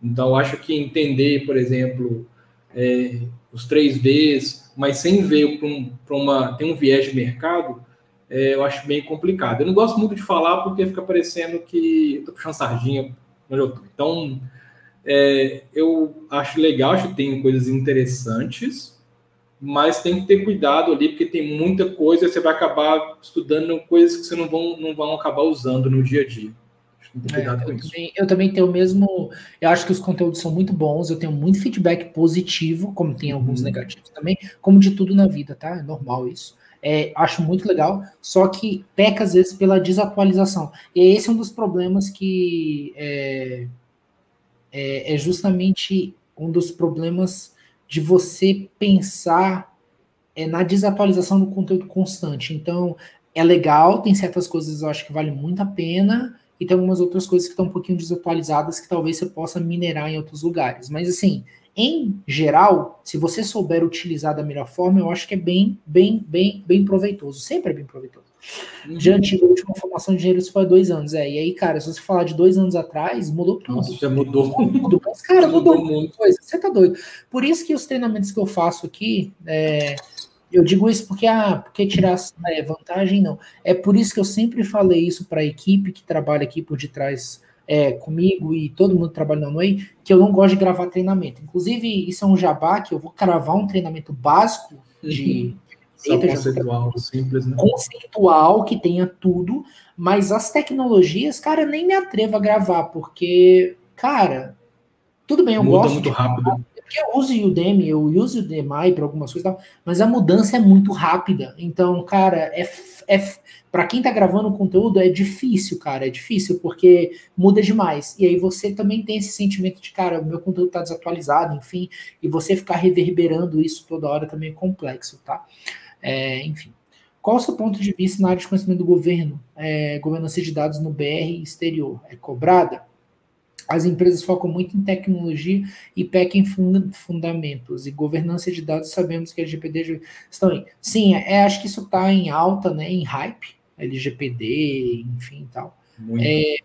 Então, acho que entender, por exemplo, é, os três Vs, mas sem ver para um, uma... Tem um viés de mercado, é, eu acho bem complicado. Eu não gosto muito de falar porque fica parecendo que eu estou puxando sardinha onde eu estou. Então, é, eu acho legal, acho que tem coisas interessantes, mas tem que ter cuidado ali, porque tem muita coisa, você vai acabar estudando coisas que você não vão, não vão acabar usando no dia a dia. É, eu, também, eu também tenho o mesmo... Eu acho que os conteúdos são muito bons, eu tenho muito feedback positivo, como tem alguns hum. negativos também, como de tudo na vida, tá? É normal isso. É, acho muito legal, só que peca às vezes pela desatualização. E esse é um dos problemas que... É, é, é justamente um dos problemas de você pensar é, na desatualização do conteúdo constante. Então, é legal, tem certas coisas que eu acho que vale muito a pena... E tem algumas outras coisas que estão um pouquinho desatualizadas que talvez você possa minerar em outros lugares. Mas, assim, em geral, se você souber utilizar da melhor forma, eu acho que é bem, bem, bem, bem proveitoso. Sempre é bem proveitoso. Uhum. Diante da última formação de engenheiro, isso foi há dois anos. É. E aí, cara, se você falar de dois anos atrás, mudou tudo. Nossa, já mudou. Mudou. Mas, cara, mudou muita coisa. Você tá doido. Por isso que os treinamentos que eu faço aqui... É... Eu digo isso porque, ah, porque tirar é, vantagem, não. É por isso que eu sempre falei isso para a equipe que trabalha aqui por detrás é, comigo e todo mundo trabalhando no E I, que eu não gosto de gravar treinamento. Inclusive, isso é um jabá que eu vou gravar um treinamento básico de... Uhum. Eita, conceitual, já... simples, né? Conceitual, que tenha tudo, mas as tecnologias, cara, eu nem me atrevo a gravar, porque, cara, tudo bem, eu Muda gosto... muito rápido. Gravar. Eu uso o Udemy, eu uso o Udemy para algumas coisas e tal, mas a mudança é muito rápida. Então, cara, é, é, para quem tá gravando conteúdo é difícil, cara, é difícil, porque muda demais. E aí você também tem esse sentimento de, cara, o meu conteúdo tá desatualizado, enfim, e você ficar reverberando isso toda hora também é complexo, tá? É, enfim. Qual o seu ponto de vista na área de conhecimento do governo? É, governança de dados no B R exterior é cobrada? as empresas focam muito em tecnologia e pecam em funda fundamentos. E governança de dados, sabemos que a L G P D estão aí. Sim, é, acho que isso está em alta, né, em hype, L G P D, enfim e tal. É,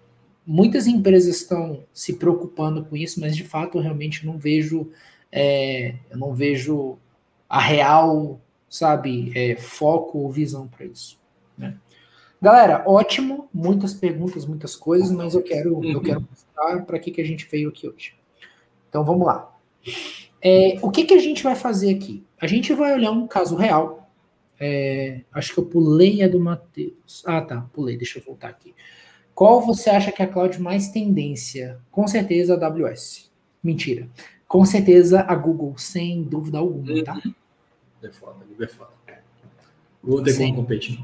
muitas empresas estão se preocupando com isso, mas de fato eu realmente não vejo, é, eu não vejo a real, sabe, é, foco ou visão para isso, né? Galera, ótimo, muitas perguntas, muitas coisas, mas eu quero, uhum. eu quero mostrar para que, que a gente veio aqui hoje. Então, vamos lá. É, o que, que a gente vai fazer aqui? A gente vai olhar um caso real. É, acho que eu pulei a do Matheus. Ah, tá, pulei, deixa eu voltar aqui. Qual você acha que é a cloud mais tendência? Com certeza a AWS. Mentira. Com certeza a Google, sem dúvida alguma, tá? É foda, a Google é foda. Vou ter como competir.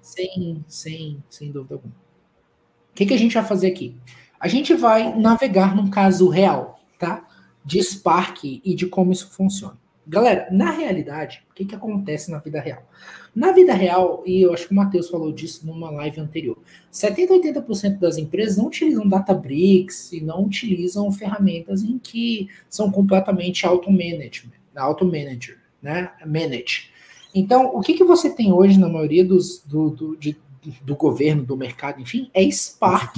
Sem, sem, sem dúvida alguma. O que, que a gente vai fazer aqui? A gente vai navegar num caso real, tá? De Spark e de como isso funciona. Galera, na realidade, o que, que acontece na vida real? Na vida real, e eu acho que o Matheus falou disso numa live anterior, setenta a oitenta por cento das empresas não utilizam Databricks e não utilizam ferramentas em que são completamente auto-management, auto-manager, né? Manage. Então, o que, que você tem hoje na maioria dos, do, do, de, do governo, do mercado, enfim, é Spark.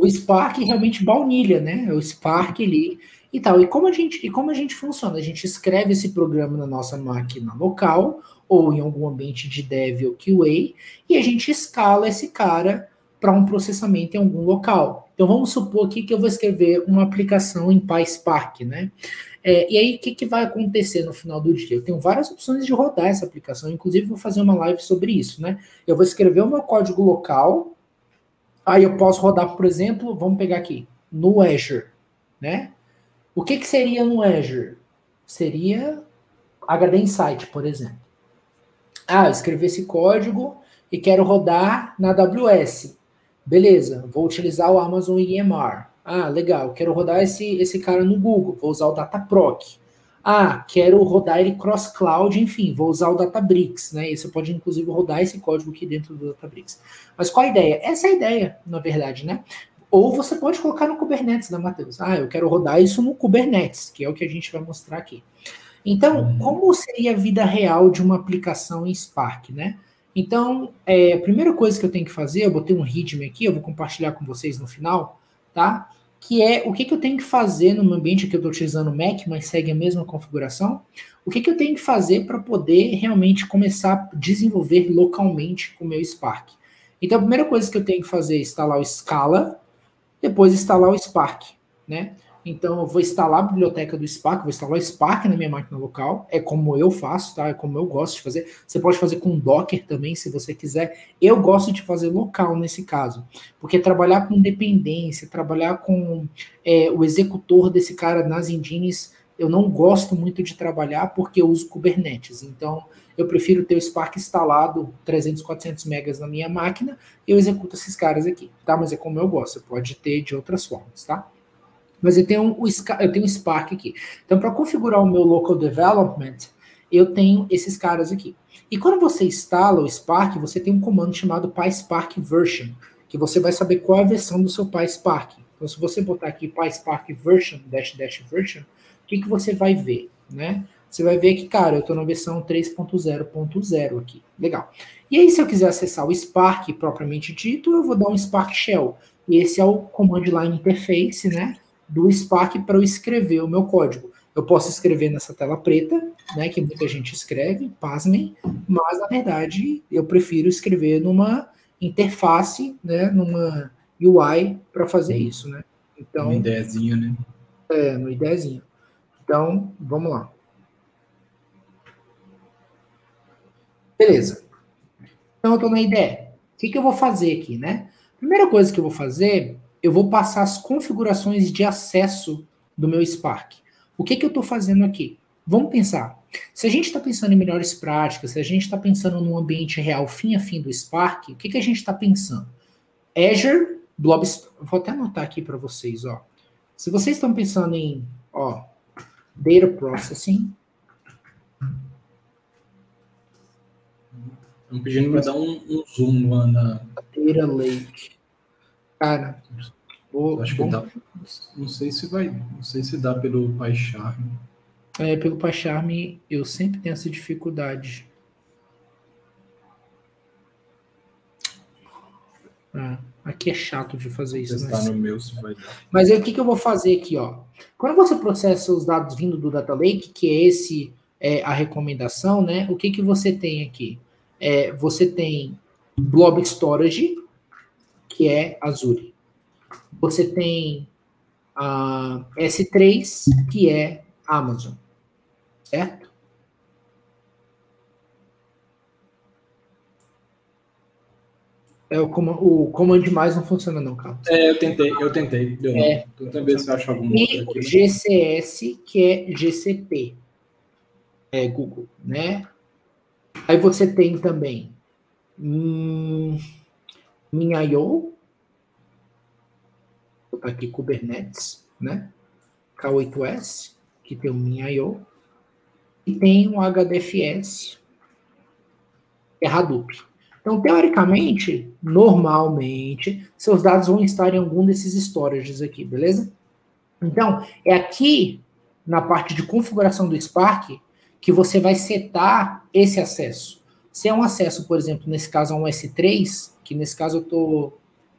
O Spark realmente baunilha, né? O Spark ali e tal. E como, a gente, e como a gente funciona? A gente escreve esse programa na nossa máquina local ou em algum ambiente de dev ou Q A e a gente escala esse cara para um processamento em algum local. Então, vamos supor aqui que eu vou escrever uma aplicação em PySpark, né? É, e aí, o que, que vai acontecer no final do dia? Eu tenho várias opções de rodar essa aplicação, inclusive vou fazer uma live sobre isso, né? Eu vou escrever o meu código local, aí eu posso rodar, por exemplo, vamos pegar aqui, no Azure, né? O que, que seria no Azure? Seria H D Insight, por exemplo. Ah, eu escrevi esse código e quero rodar na A W S. Beleza, vou utilizar o Amazon E M R. Ah, legal, quero rodar esse, esse cara no Google, vou usar o Dataproc. Ah, quero rodar ele cross-cloud, enfim, vou usar o Databricks, né? E você pode, inclusive, rodar esse código aqui dentro do Databricks. Mas qual a ideia? Essa é a ideia, na verdade, né? Ou você pode colocar no Kubernetes, né, Matheus? Ah, eu quero rodar isso no Kubernetes, que é o que a gente vai mostrar aqui. Então, como seria a vida real de uma aplicação em Spark, né? Então, é, a primeira coisa que eu tenho que fazer, eu botei um readme aqui, eu vou compartilhar com vocês no final, tá? Que é o que, que eu tenho que fazer no meu ambiente, que eu estou utilizando o Mac, mas segue a mesma configuração. O que, que eu tenho que fazer para poder realmente começar a desenvolver localmente com o meu Spark? Então, a primeira coisa que eu tenho que fazer é instalar o Scala, depois instalar o Spark, né? Então, eu vou instalar a biblioteca do Spark, vou instalar o Spark na minha máquina local, é como eu faço, tá? É como eu gosto de fazer. Você pode fazer com Docker também, se você quiser. Eu gosto de fazer local nesse caso, porque trabalhar com dependência, trabalhar com é, o executor desse cara nas engines, eu não gosto muito de trabalhar porque eu uso Kubernetes. Então, eu prefiro ter o Spark instalado trezentos, quatrocentos megas na minha máquina e eu executo esses caras aqui, tá? Mas é como eu gosto, você pode ter de outras formas, tá? Mas eu tenho o eu tenho Spark aqui. Então, para configurar o meu local development, eu tenho esses caras aqui. E quando você instala o Spark, você tem um comando chamado PySpark version, que você vai saber qual é a versão do seu PySpark. Então, se você botar aqui PySpark version, dash dash version, o que, que você vai ver, né? Você vai ver que, cara, eu estou na versão três ponto zero ponto zero aqui. Legal. E aí, se eu quiser acessar o Spark propriamente dito, eu vou dar um Spark Shell. E esse é o command line interface, né? Do Spark para eu escrever o meu código. Eu posso escrever nessa tela preta, né, que muita gente escreve, pasmem, mas, na verdade, eu prefiro escrever numa interface, né, numa U I para fazer Sim. isso, né? Então, no IDEzinho, né? É, no IDEzinho. Então, vamos lá. Beleza. Então, eu estou na I D E. O que, que eu vou fazer aqui, né? Primeira coisa que eu vou fazer... eu vou passar as configurações de acesso do meu Spark. O que, que eu estou fazendo aqui? Vamos pensar. Se a gente está pensando em melhores práticas, se a gente está pensando num ambiente real fim a fim do Spark, o que, que a gente está pensando? Azure, Blob... Vou até anotar aqui para vocês. Ó. Se vocês estão pensando em ó, Data Processing... Estão pedindo para dar um, um zoom lá na... Data Lake... Cara, Ou, acho bom, que dá. Não sei se vai, não sei se dá pelo PyCharm. É, pelo PyCharm eu sempre tenho essa dificuldade. Ah, aqui é chato de fazer isso. Mas... no meu, se vai dar. Mas aí o que, que eu vou fazer aqui, ó? Quando você processa os dados vindo do Data Lake, que é esse é, a recomendação, né? O que, que você tem aqui? É, você tem Blob Storage, que é Azure. Você tem a S três, que é Amazon. Certo? É, o, com o comando mais não funciona não, Carlos. É, eu tentei, eu tentei. Deu é. Não. Então, ver se eu acho algum e outro aqui. G C S, que é G C P. É, Google, né? Aí você tem também hum, MinIO. Vou botar aqui Kubernetes, né? K oito S, que tem o MinIO. E tem o H D F S, que é Hadoop. Então, teoricamente, normalmente, seus dados vão estar em algum desses storages aqui, beleza? Então, é aqui, na parte de configuração do Spark, que você vai setar esse acesso. Se é um acesso, por exemplo, nesse caso a um S três, que nesse caso eu tô,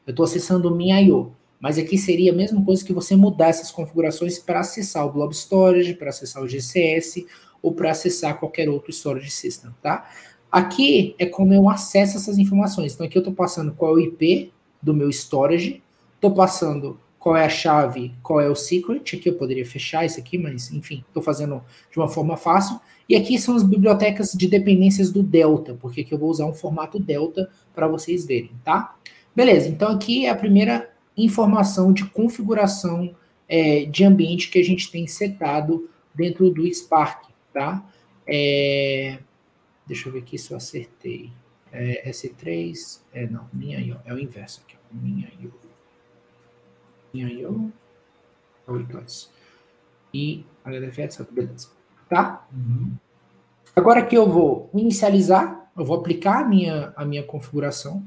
eu tô acessando o MinIO, mas aqui seria a mesma coisa que você mudar essas configurações para acessar o Blob Storage, para acessar o G C S, ou para acessar qualquer outro storage system, tá? Aqui é como eu acesso essas informações. Então, aqui eu estou passando qual é o I P do meu storage, estou passando qual é a chave, qual é o secret. Aqui eu poderia fechar isso aqui, mas, enfim, estou fazendo de uma forma fácil. E aqui são as bibliotecas de dependências do Delta, porque aqui eu vou usar um formato Delta para vocês verem, tá? Beleza, então aqui é a primeira informação de configuração é, de ambiente que a gente tem setado dentro do Spark, tá? É... Deixa eu ver aqui se eu acertei. É, S três, é, não, MinIO, é o inverso aqui. MinIO, MinIO, oito S. E H D F S, beleza. Tá? Uhum. Agora que eu vou inicializar, eu vou aplicar a minha, a minha configuração.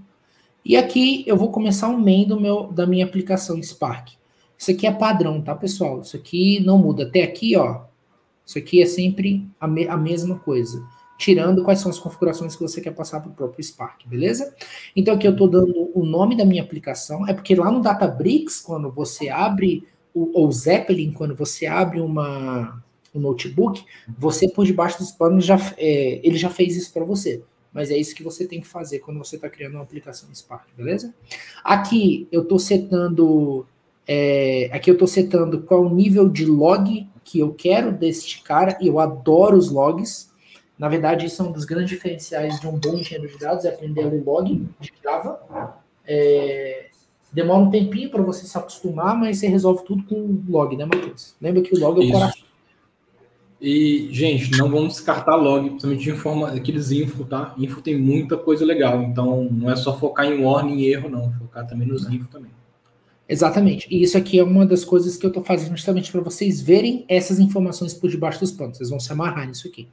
E aqui eu vou começar o main do meu, da minha aplicação Spark. Isso aqui é padrão, tá, pessoal? Isso aqui não muda. Até aqui, ó. Isso aqui é sempre a, me, a mesma coisa. Tirando quais são as configurações que você quer passar para o próprio Spark, beleza? Então, aqui eu estou dando o nome da minha aplicação. É porque lá no Databricks, quando você abre, o, ou Zeppelin, quando você abre uma, um notebook, você, por debaixo dos panos, já, é, ele já fez isso para você. Mas é isso que você tem que fazer quando você está criando uma aplicação Spark, beleza? Aqui eu estou setando, é, aqui eu estou setando qual o nível de log que eu quero deste cara. E eu adoro os logs. Na verdade, isso é um dos grandes diferenciais de um bom engenheiro de dados, é aprender a ler log de Java. É, demora um tempinho para você se acostumar, mas você resolve tudo com log, né, Matheus? Lembra que o log é o coração. E, gente, não vamos descartar log, principalmente de informa, aqueles info, tá? Info tem muita coisa legal, então não é só focar em warning e erro, não. Focar também nos info também. Exatamente, e isso aqui é uma das coisas que eu estou fazendo justamente para vocês verem essas informações por debaixo dos panos, vocês vão se amarrar nisso aqui.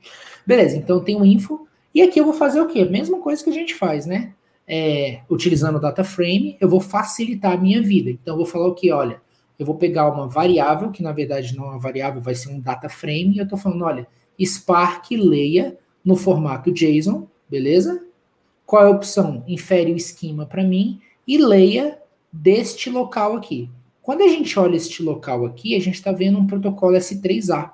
Beleza, então tem um info, e aqui eu vou fazer o quê? A mesma coisa que a gente faz, né? É, utilizando o data frame, eu vou facilitar a minha vida. Então eu vou falar o quê? Olha, eu vou pegar uma variável, que na verdade não é uma variável, vai ser um data frame, e eu estou falando, olha, Spark leia no formato JSON, beleza? Qual é a opção? Infere o esquema para mim, e leia deste local aqui. Quando a gente olha este local aqui, a gente está vendo um protocolo S três A.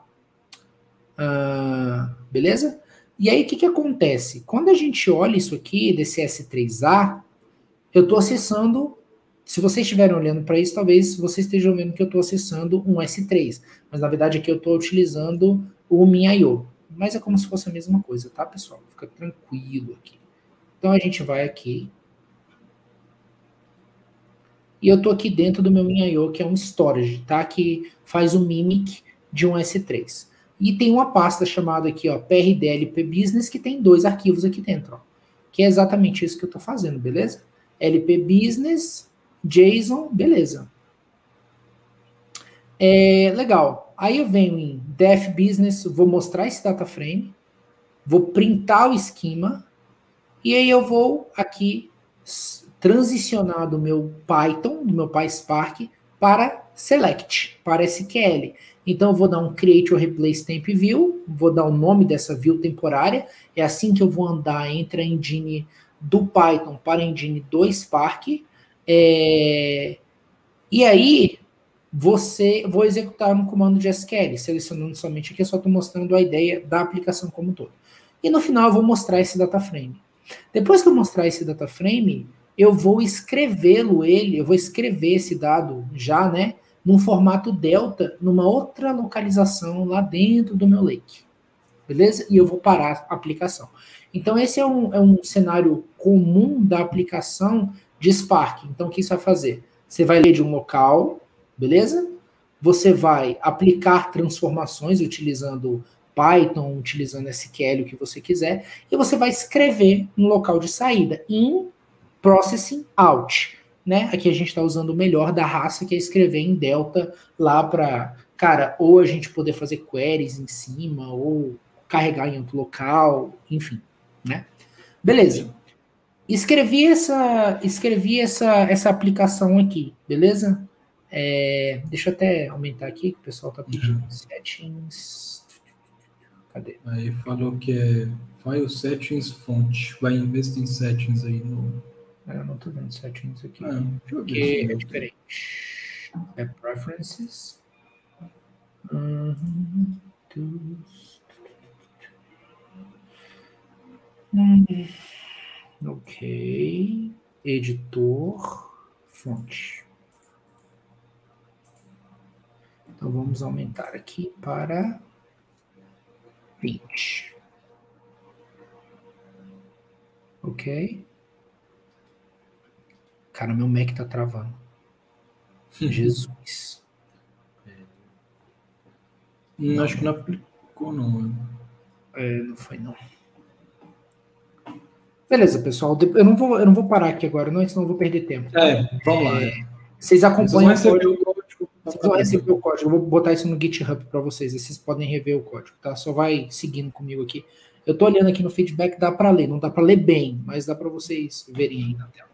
Ah, beleza? E aí, o que, que acontece? Quando a gente olha isso aqui, desse S três A, eu estou acessando, se vocês estiverem olhando para isso, talvez vocês estejam vendo que eu estou acessando um S três, mas na verdade aqui eu estou utilizando o MinIO. Mas é como se fosse a mesma coisa, tá, pessoal? Fica tranquilo aqui. Então, a gente vai aqui, e eu estou aqui dentro do meu MinIO, que é um storage, tá? Que faz o mimic de um S três. E tem uma pasta chamada aqui, ó, P R D L P Business, que tem dois arquivos aqui dentro, ó, que é exatamente isso que eu estou fazendo, beleza? L P Business, JSON, beleza. É, legal. Aí eu venho em Def Business, vou mostrar esse data frame, vou printar o esquema, e aí eu vou aqui transicionar do meu Python, do meu PySpark, para select, para S Q L. Então, eu vou dar um create or replace temp view, vou dar o nome dessa view temporária, é assim que eu vou andar entre a engine do Python para a engine do Spark, é... e aí você vou executar um comando de S Q L, selecionando somente aqui, eu só estou mostrando a ideia da aplicação como um todo. E no final eu vou mostrar esse data frame. Depois que eu mostrar esse data frame, eu vou escrevê-lo ele, eu vou escrever esse dado já, né, num formato Delta, numa outra localização lá dentro do meu lake. Beleza? E eu vou parar a aplicação. Então, esse é um, é um cenário comum da aplicação de Spark. Então, o que isso vai fazer? Você vai ler de um local, beleza? Você vai aplicar transformações utilizando Python, utilizando S Q L, o que você quiser, e você vai escrever no local de saída, in processing out, né? Aqui a gente está usando o melhor da raça, que é escrever em Delta lá para, cara, ou a gente poder fazer queries em cima, ou carregar em outro local, enfim, né? Beleza. Escrevi essa, escrevi essa, essa aplicação aqui, beleza? É, deixa eu até aumentar aqui, que o pessoal está pedindo uhum. settings. Cadê? Aí falou que é file settings font. Vai investir em settings aí no... Eu não tô vendo settings aqui. Ah, porque é diferente. É preferences. Uhum. Uhum. Ok. Editor. Fonte. Então vamos aumentar aqui para... vinte. Ok. Cara, meu Mac tá travando. Jesus. Não, acho que não aplicou, não. É, não foi, não. Beleza, pessoal. Eu não vou, eu não vou parar aqui agora, não, senão eu vou perder tempo. É, vamos lá. É. Vocês acompanham vocês Vocês vão receber o código, eu vou botar isso no GitHub para vocês, vocês podem rever o código, tá? Só vai seguindo comigo aqui. Eu tô olhando aqui no feedback, dá para ler, não dá para ler bem, mas dá para vocês verem aí na tela.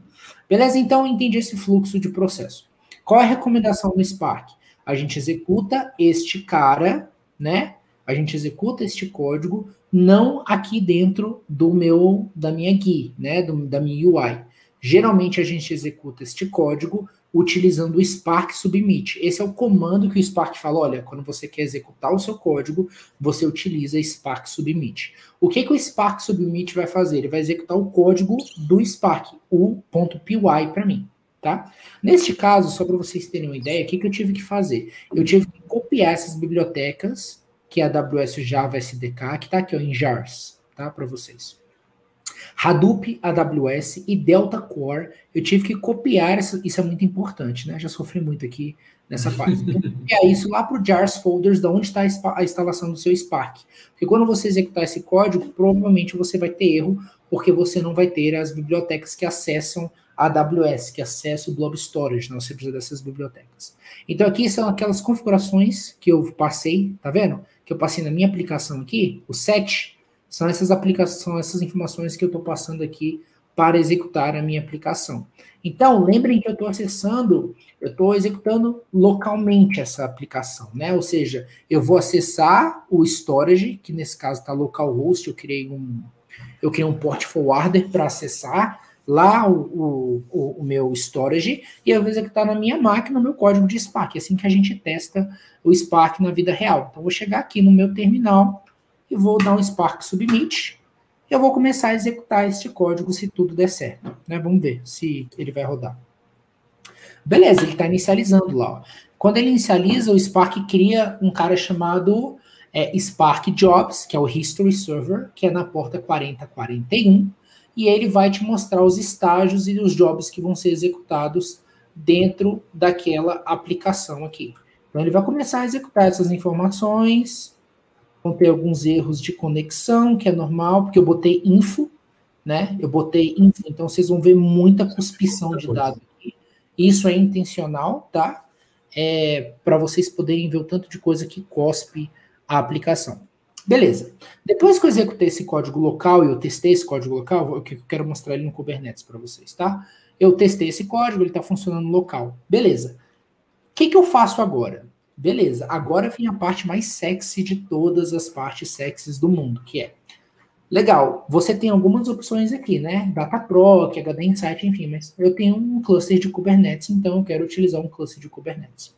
Beleza? Então, entendi esse fluxo de processo. Qual é a recomendação do Spark? A gente executa este cara, né? A gente executa este código, não aqui dentro do meu, da minha G U I, né? Do, da minha U I. Geralmente, a gente executa este código utilizando o Spark Submit. Esse é o comando que o Spark fala, olha, quando você quer executar o seu código, você utiliza Spark Submit. O que, que o Spark Submit vai fazer? Ele vai executar o código do Spark, o .py para mim, tá? Neste caso, só para vocês terem uma ideia, o que, que eu tive que fazer? Eu tive que copiar essas bibliotecas, que é a A W S Java S D K, que tá aqui ó, em jars, tá, para vocês. Hadoop, A W S e Delta Core, eu tive que copiar, isso, isso é muito importante, né? Já sofri muito aqui nessa parte. Copiar isso lá para o jars folders, da onde está a instalação do seu Spark. Porque quando você executar esse código, provavelmente você vai ter erro, porque você não vai ter as bibliotecas que acessam a AWS, que acessam o Blob Storage, não, você precisa dessas bibliotecas. Então aqui são aquelas configurações que eu passei, tá vendo? Que eu passei na minha aplicação aqui, o set. São essas aplicações, essas informações que eu estou passando aqui para executar a minha aplicação. Então, lembrem que eu estou acessando, eu estou executando localmente essa aplicação, né? Ou seja, eu vou acessar o storage, que nesse caso está localhost, eu criei um, eu criei um port forwarder para acessar lá o, o, o meu storage, e eu vou executar na minha máquina o meu código de Spark, assim que a gente testa o Spark na vida real. Então, eu vou chegar aqui no meu terminal, e vou dar um Spark Submit, e eu vou começar a executar este código se tudo der certo, né? Vamos ver se ele vai rodar. Beleza, ele está inicializando lá. Ó. Quando ele inicializa, o Spark cria um cara chamado é, Spark Jobs, que é o History Server, que é na porta quarenta quarenta e um, e ele vai te mostrar os estágios e os jobs que vão ser executados dentro daquela aplicação aqui. Então, ele vai começar a executar essas informações... Vão ter alguns erros de conexão, que é normal, porque eu botei info, né? Eu botei info, então vocês vão ver muita cuspição de dados aqui. Isso é intencional, tá? É, para vocês poderem ver o tanto de coisa que cospe a aplicação. Beleza. Depois que eu executei esse código local e eu testei esse código local, eu quero mostrar ele no Kubernetes para vocês, tá? Eu testei esse código, ele está funcionando local. Beleza. que, que eu faço agora? Beleza, agora vem a parte mais sexy de todas as partes sexys do mundo, que é... Legal, você tem algumas opções aqui, né? Dataproc, H D Insight, enfim, mas eu tenho um cluster de Kubernetes, então eu quero utilizar um cluster de Kubernetes.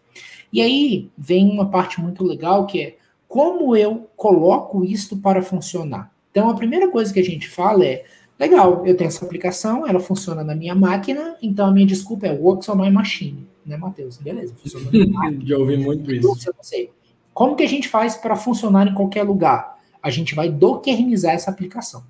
E aí vem uma parte muito legal, que é como eu coloco isto para funcionar. Então a primeira coisa que a gente fala é, legal, eu tenho essa aplicação, ela funciona na minha máquina, então a minha desculpa é works on my machine, né, Matheus? Beleza, funciona na minha máquina. Já ouvi muito isso. Eu não sei. Como que a gente faz para funcionar em qualquer lugar? A gente vai dockernizar essa aplicação.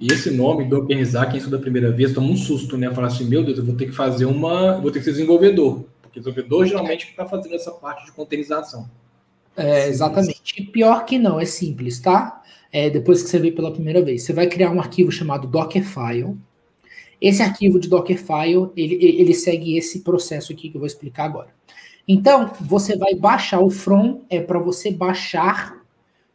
E esse nome, dockernizar, quem estuda a primeira vez toma um susto, né? Falar assim, meu Deus, eu vou ter que fazer uma... vou ter que ser desenvolvedor. Porque desenvolvedor, geralmente, está fazendo essa parte de containerização. É, exatamente. E pior que não, é simples, tá? É, depois que você vê pela primeira vez. Você vai criar um arquivo chamado Dockerfile. Esse arquivo de Dockerfile, ele, ele segue esse processo aqui que eu vou explicar agora. Então, você vai baixar o from, é para você baixar...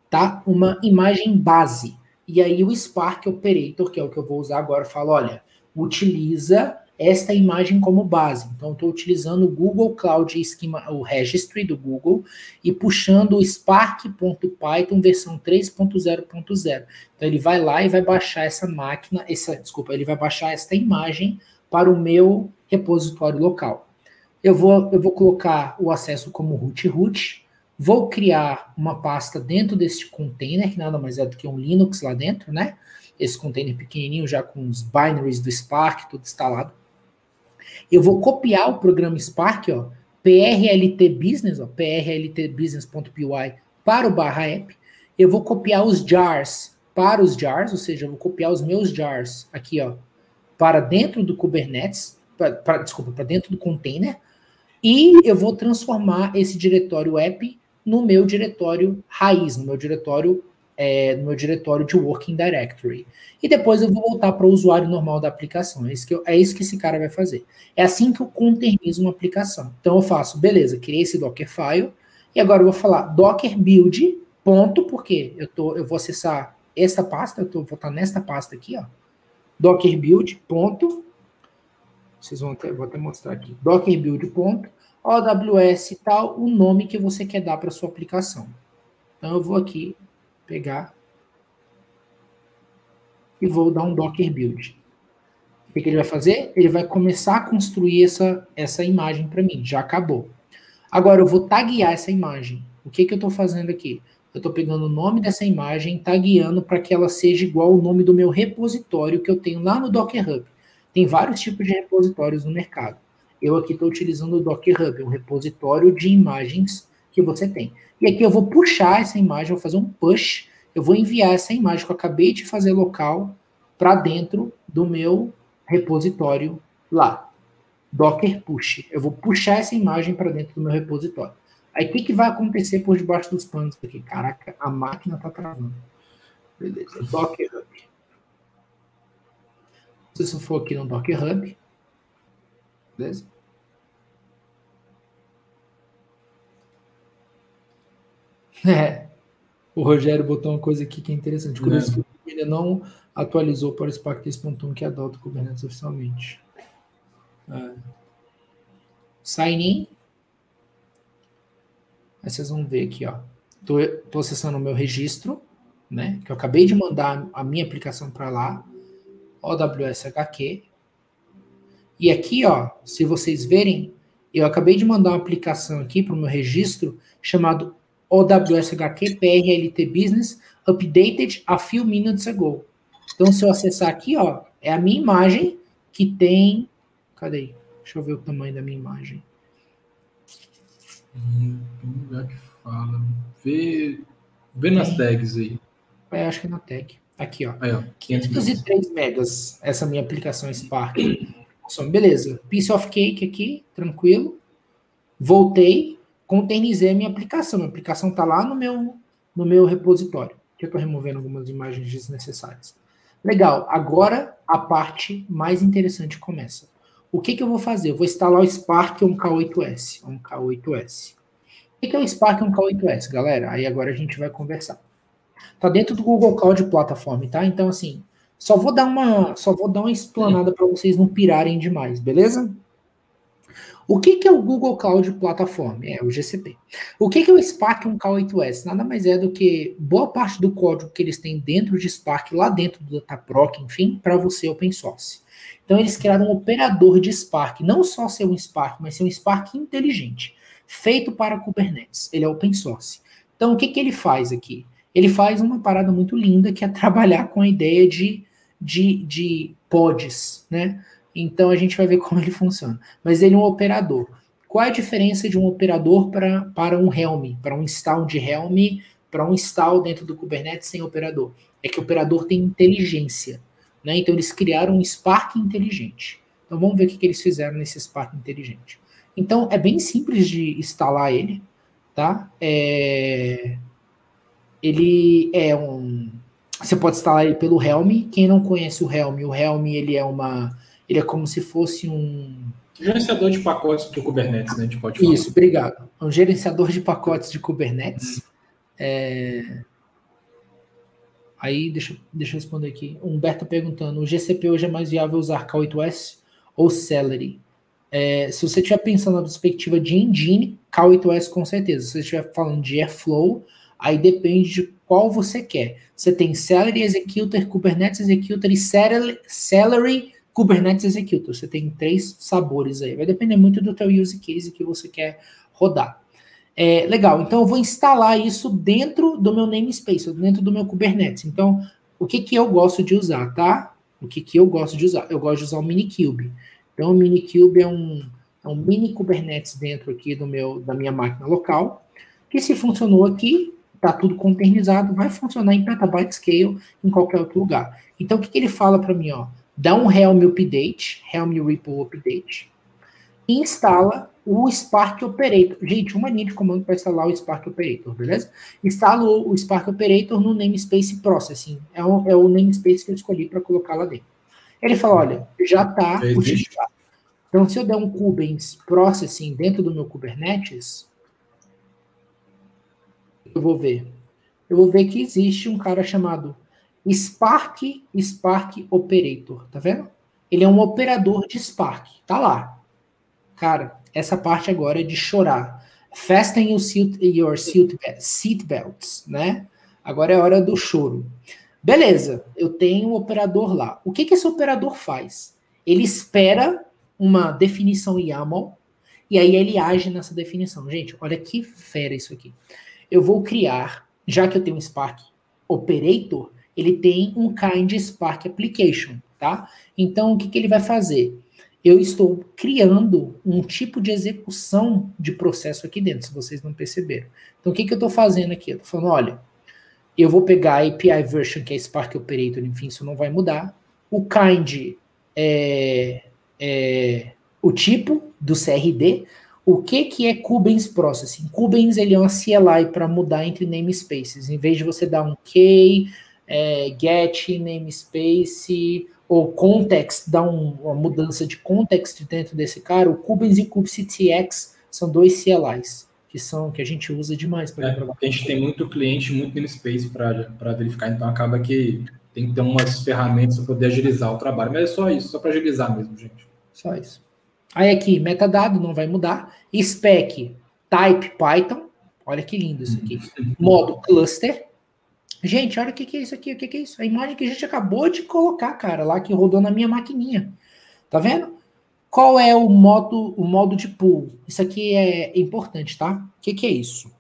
tá? Uma imagem base. E aí o Spark Operator, que é o que eu vou usar agora, fala, olha, utiliza esta imagem como base. Então, eu estou utilizando o Google Cloud Schema, o Registry do Google, e puxando o Spark.Python versão três ponto zero ponto zero. Então, ele vai lá e vai baixar essa máquina, essa, desculpa, ele vai baixar esta imagem para o meu repositório local. Eu vou, eu vou colocar o acesso como root root, vou criar uma pasta dentro desse container, que nada mais é do que um Linux lá dentro, né? Esse container pequenininho, já com os binaries do Spark, tudo instalado. Eu vou copiar o programa Spark, ó, prlt business, ó, prltbusiness.py para o barra app. Eu vou copiar os jars para os jars, ou seja, eu vou copiar os meus jars aqui, ó, para dentro do Kubernetes, pra, pra, desculpa, para dentro do container. E eu vou transformar esse diretório app no meu diretório raiz, no meu diretório, é, no meu diretório de Working Directory. E depois eu vou voltar para o usuário normal da aplicação. É isso, que eu, é isso que esse cara vai fazer. É assim que eu containerizo uma aplicação. Então eu faço, beleza, criei esse Dockerfile, e agora eu vou falar docker build, ponto, porque eu, tô, eu vou acessar essa pasta, eu tô, vou estar nesta pasta aqui, ó, docker build, ponto. Vocês vão até, vou até mostrar aqui, docker build, ponto. A W S e tal, o nome que você quer dar para sua aplicação. Então, eu vou aqui pegar e vou dar um Docker Build. O que ele vai fazer? Ele vai começar a construir essa, essa imagem para mim. Já acabou. Agora, eu vou taguear essa imagem. O que, que eu estou fazendo aqui? Eu estou pegando o nome dessa imagem, tagueando para que ela seja igual ao nome do meu repositório que eu tenho lá no Docker Hub. Tem vários tipos de repositórios no mercado. Eu aqui estou utilizando o Docker Hub, um repositório de imagens que você tem. E aqui eu vou puxar essa imagem, vou fazer um push, eu vou enviar essa imagem que eu acabei de fazer local para dentro do meu repositório lá. Docker push. Eu vou puxar essa imagem para dentro do meu repositório. Aí o que, que vai acontecer por debaixo dos panos aqui? Caraca, a máquina está travando. Beleza, Docker Hub. Se eu for aqui no Docker Hub... Beleza? É. O Rogério botou uma coisa aqui que é interessante. Curioso que o Kubernetes não atualizou para o Spark três ponto um que adota o Kubernetes oficialmente. É. Sign in. Aí vocês vão ver aqui, ó. Tô, tô acessando o meu registro, né? Que eu acabei de mandar a minha aplicação para lá. A W S H Q. E aqui, ó, se vocês verem, eu acabei de mandar uma aplicação aqui para o meu registro chamado O W S H Q P R L T Business Updated a few minutes ago. Então, se eu acessar aqui, ó, é a minha imagem que tem... Cadê? Deixa eu ver o tamanho da minha imagem. Hum, tem um lugar que fala... Vê, vê nas tags aí. É, acho que é na tag. Aqui, ó. Aí, ó, quinhentos e três megas, essa minha aplicação Spark. Beleza, piece of cake aqui, tranquilo. Voltei, containerizei a minha aplicação. Minha aplicação está lá no meu, no meu repositório. Que eu estou removendo algumas imagens desnecessárias. Legal, agora a parte mais interessante começa. O que, que eu vou fazer? Eu vou instalar o Spark on K oito S. on K oito S. O que, que é o Spark on K oito S, galera? Aí agora a gente vai conversar. Está dentro do Google Cloud Platform, tá? Então, assim... Só vou dar uma, só vou dar uma explanada para vocês não pirarem demais, beleza? O que, que é o Google Cloud Platform? É o G C P. O que, que é o Spark on K oito S? Nada mais é do que boa parte do código que eles têm dentro de Spark, lá dentro do Dataproc, enfim, para você open source. Então eles criaram um operador de Spark, não só ser um Spark, mas ser um Spark inteligente, feito para Kubernetes. Ele é open source. Então o que, que ele faz aqui? Ele faz uma parada muito linda, que é trabalhar com a ideia de, de, de pods, né? Então, a gente vai ver como ele funciona. Mas ele é um operador. Qual é a diferença de um operador pra, para um Helm? Para um install de Helm, para um install dentro do Kubernetes sem operador? É que o operador tem inteligência, né? Então, eles criaram um Spark inteligente. Então, vamos ver o que, que eles fizeram nesse Spark inteligente. Então, é bem simples de instalar ele, tá? É... Ele é um... Você pode instalar ele pelo Helm. Quem não conhece o Helm, o Helm, ele é uma... Ele é como se fosse um... Gerenciador de pacotes do Kubernetes, né? A gente pode falar. Isso, obrigado. É um gerenciador de pacotes de Kubernetes. É... Aí, deixa, deixa eu responder aqui. O Humberto perguntando, o G C P hoje é mais viável usar K oito S ou Celery? É, se você estiver pensando na perspectiva de engine, K oito S com certeza. Se você estiver falando de Airflow, aí depende de qual você quer. Você tem Celery Executor, Kubernetes Executor e Celery Kubernetes Executor, você tem três sabores aí, vai depender muito do teu use case que você quer rodar. É, legal, então eu vou instalar isso dentro do meu namespace, dentro do meu Kubernetes. Então, o que que eu gosto de usar, tá? O que que eu gosto de usar? Eu gosto de usar o Minikube. Então, o Minikube é um, é um mini Kubernetes dentro aqui do meu, da minha máquina local, que se funcionou aqui, tá tudo containerizado, vai funcionar em petabyte scale em qualquer outro lugar. Então, o que que ele fala para mim, ó? Dá um Helm update, Helm Ripple update, e instala o Spark Operator. Gente, uma linha de comando para instalar o Spark Operator, beleza? Instala o Spark Operator no namespace processing. É o, é o namespace que eu escolhi para colocar lá dentro. Ele fala, olha, já está utilizado. Então, se eu der um kubectl processing dentro do meu Kubernetes, eu vou ver. Eu vou ver que existe um cara chamado Spark, Spark Operator, tá vendo? Ele é um operador de Spark, tá lá. Cara, essa parte agora é de chorar. Fasten your seat, your seat, seat belts, né? Agora é hora do choro. Beleza, eu tenho um operador lá. O que que esse operador faz? Ele espera uma definição YAML e aí ele age nessa definição. Gente, olha que fera isso aqui. Eu vou criar, já que eu tenho um Spark Operator, ele tem um kind Spark Application, tá? Então, o que, que ele vai fazer? Eu estou criando um tipo de execução de processo aqui dentro, se vocês não perceberam. Então, o que, que eu estou fazendo aqui? Eu estou falando, olha, eu vou pegar a A P I version, que é Spark Operator, enfim, isso não vai mudar. O kind é, é o tipo do C R D. O que, que é kubectl processing? Kubectl, ele é uma C L I para mudar entre namespaces. Em vez de você dar um key... É, get, namespace ou context, dá um, uma mudança de context dentro desse cara. O kubectl e o kubectl-T X são dois C L Is que são que a gente usa demais para é, a gente tem muito cliente, muito namespace para verificar, então acaba que tem que ter umas ferramentas para poder agilizar o trabalho, mas é só isso, só para agilizar mesmo, gente. Só isso. Aí aqui, metadado não vai mudar, spec, type, Python, olha que lindo isso aqui, modo cluster. Gente, olha o que, que é isso aqui, o que, que é isso? A imagem que a gente acabou de colocar, cara, lá que rodou na minha maquininha. Tá vendo? Qual é o modo, o modo de pool? Isso aqui é importante, tá? O que, que é isso?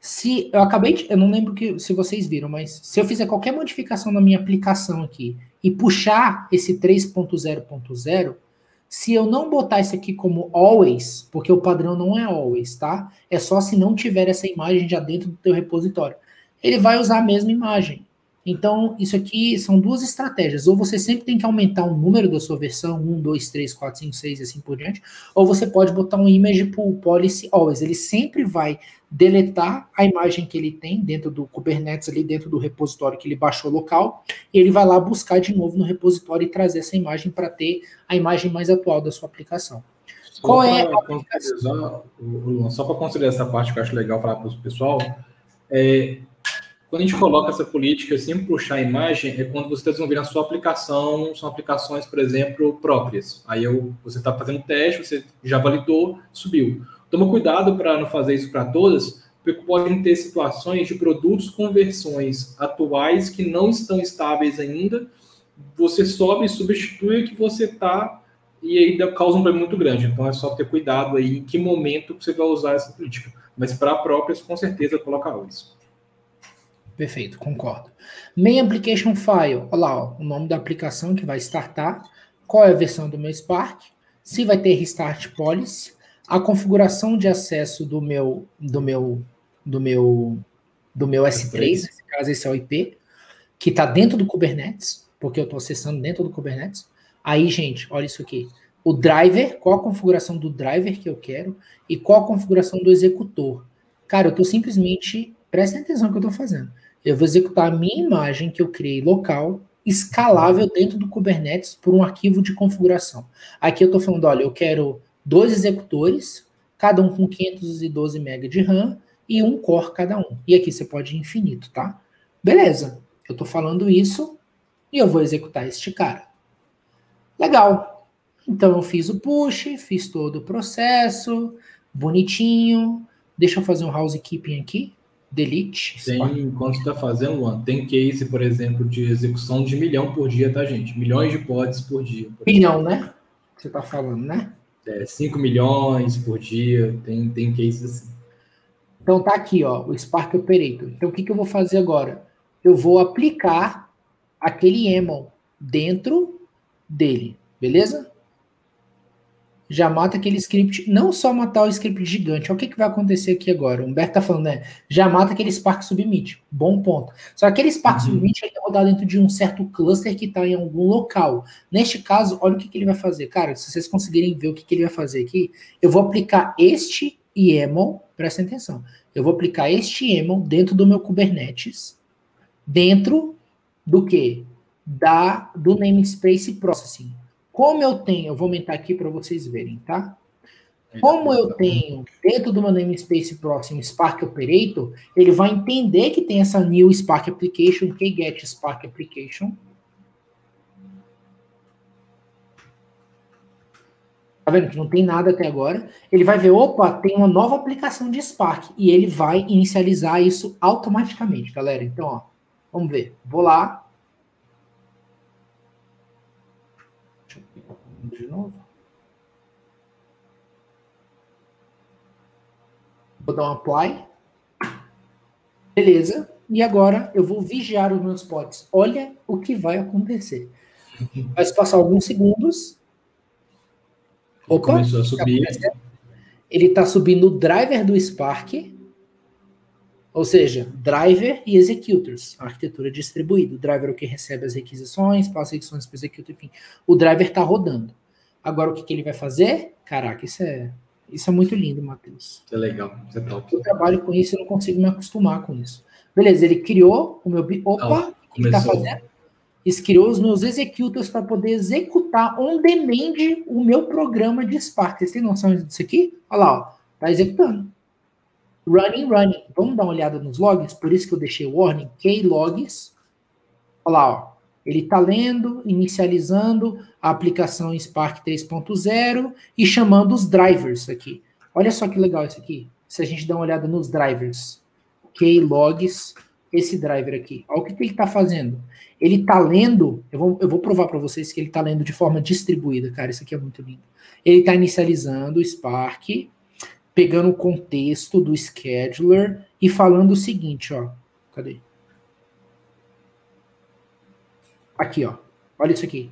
Se eu acabei de, eu não lembro que, se vocês viram, mas se eu fizer qualquer modificação na minha aplicação aqui e puxar esse três ponto zero ponto zero, se eu não botar isso aqui como always, porque o padrão não é always, tá? É só se não tiver essa imagem já dentro do teu repositório. Ele vai usar a mesma imagem. Então, isso aqui são duas estratégias. Ou você sempre tem que aumentar o número da sua versão, um, dois, três, quatro, cinco, seis e assim por diante, ou você pode botar um image pool policy always. Ele sempre vai deletar a imagem que ele tem dentro do Kubernetes, ali dentro do repositório que ele baixou local, e ele vai lá buscar de novo no repositório e trazer essa imagem para ter a imagem mais atual da sua aplicação. Só Qual é a aplicação? Só para considerar essa parte que eu acho legal falar para o pessoal, é... Quando a gente coloca essa política, sempre puxar a imagem, é quando você está desenvolvendo a sua aplicação, são aplicações, por exemplo, próprias. Aí eu, você está fazendo teste, você já validou, subiu. Toma cuidado para não fazer isso para todas, porque podem ter situações de produtos com versões atuais que não estão estáveis ainda, você sobe e substitui o que você está, e aí causa um problema muito grande. Então é só ter cuidado aí em que momento você vai usar essa política. Mas para próprias, com certeza, colocar isso. Perfeito, concordo. Main Application File, olha lá, ó, o nome da aplicação que vai startar, qual é a versão do meu Spark, se vai ter Restart Policy, a configuração de acesso do meu, do meu, do meu, do meu S três, nesse caso esse é o I P, que está dentro do Kubernetes, porque eu estou acessando dentro do Kubernetes. Aí, gente, olha isso aqui. O driver, qual a configuração do driver que eu quero e qual a configuração do executor. Cara, eu estou simplesmente, presta atenção no que eu estou fazendo. Eu vou executar a minha imagem que eu criei local, escalável dentro do Kubernetes por um arquivo de configuração. Aqui eu estou falando, olha, eu quero dois executores, cada um com quinhentos e doze megabytes de RAM e um core cada um. E aqui você pode ir infinito, tá? Beleza, eu estou falando isso e eu vou executar este cara. Legal. Então eu fiz o push, fiz todo o processo, bonitinho. Deixa eu fazer um housekeeping aqui. Delete. Tem, enquanto está fazendo, Luan, tem case, por exemplo, de execução de milhão por dia, tá, gente? Milhões de pods por dia. Por milhão, exemplo. Né? Você está falando, né? É, cinco milhões por dia, tem, tem cases assim. Então tá aqui, ó, o Spark Operator. Então o que, que eu vou fazer agora? Eu vou aplicar aquele YAML dentro dele, beleza? Já mata aquele script, não só matar o script gigante, olha o que, que vai acontecer aqui agora. O Humberto tá falando, né? Já mata aquele Spark Submit, bom ponto. Só que aquele Spark uhum. Submit vai rodar dentro de um certo cluster que está em algum local. Neste caso, olha o que, que ele vai fazer. Cara, se vocês conseguirem ver o que, que ele vai fazer aqui, eu vou aplicar este YAML, presta atenção, eu vou aplicar este YAML dentro do meu Kubernetes, dentro do quê? Da, do namespace processing. Como eu tenho, eu vou aumentar aqui para vocês verem, tá? Como eu tenho dentro do meu namespace próximo Spark Operator, ele vai entender que tem essa new Spark Application, que get Spark Application. Tá vendo que não tem nada até agora? Ele vai ver, opa, tem uma nova aplicação de Spark e ele vai inicializar isso automaticamente, galera. Então, ó, vamos ver. Vou lá. De novo. Vou dar um apply. Beleza. E agora eu vou vigiar os meus pods. Olha o que vai acontecer. Vai se passar alguns segundos. Opa. Começou a subir. Ele está subindo o driver do Spark. Ou seja, driver e executors, a arquitetura distribuída. O driver é o que recebe as requisições, passa as requisições para o executor, enfim. O driver está rodando. Agora, o que, que ele vai fazer? Caraca, isso é, isso é muito lindo, Matheus. É legal, isso é top. Eu trabalho com isso e não consigo me acostumar com isso. Beleza, ele criou o meu... Opa, o que ele está fazendo? Ele criou os meus executors para poder executar on demand o meu programa de Spark. Vocês têm noção disso aqui? Olha lá, está executando. Running, running. Vamos dar uma olhada nos logs? Por isso que eu deixei o warning. K-logs. Olha lá, ó. Ele está lendo, inicializando a aplicação Spark três ponto zero e chamando os drivers aqui. Olha só que legal isso aqui. Se a gente dá uma olhada nos drivers. K-logs. Esse driver aqui. Olha o que, que ele está fazendo. Ele está lendo... Eu vou, eu vou provar para vocês que ele está lendo de forma distribuída. Cara, isso aqui é muito lindo. Ele está inicializando o Spark... pegando o contexto do scheduler e falando o seguinte, ó. Cadê? Aqui, ó. Olha isso aqui.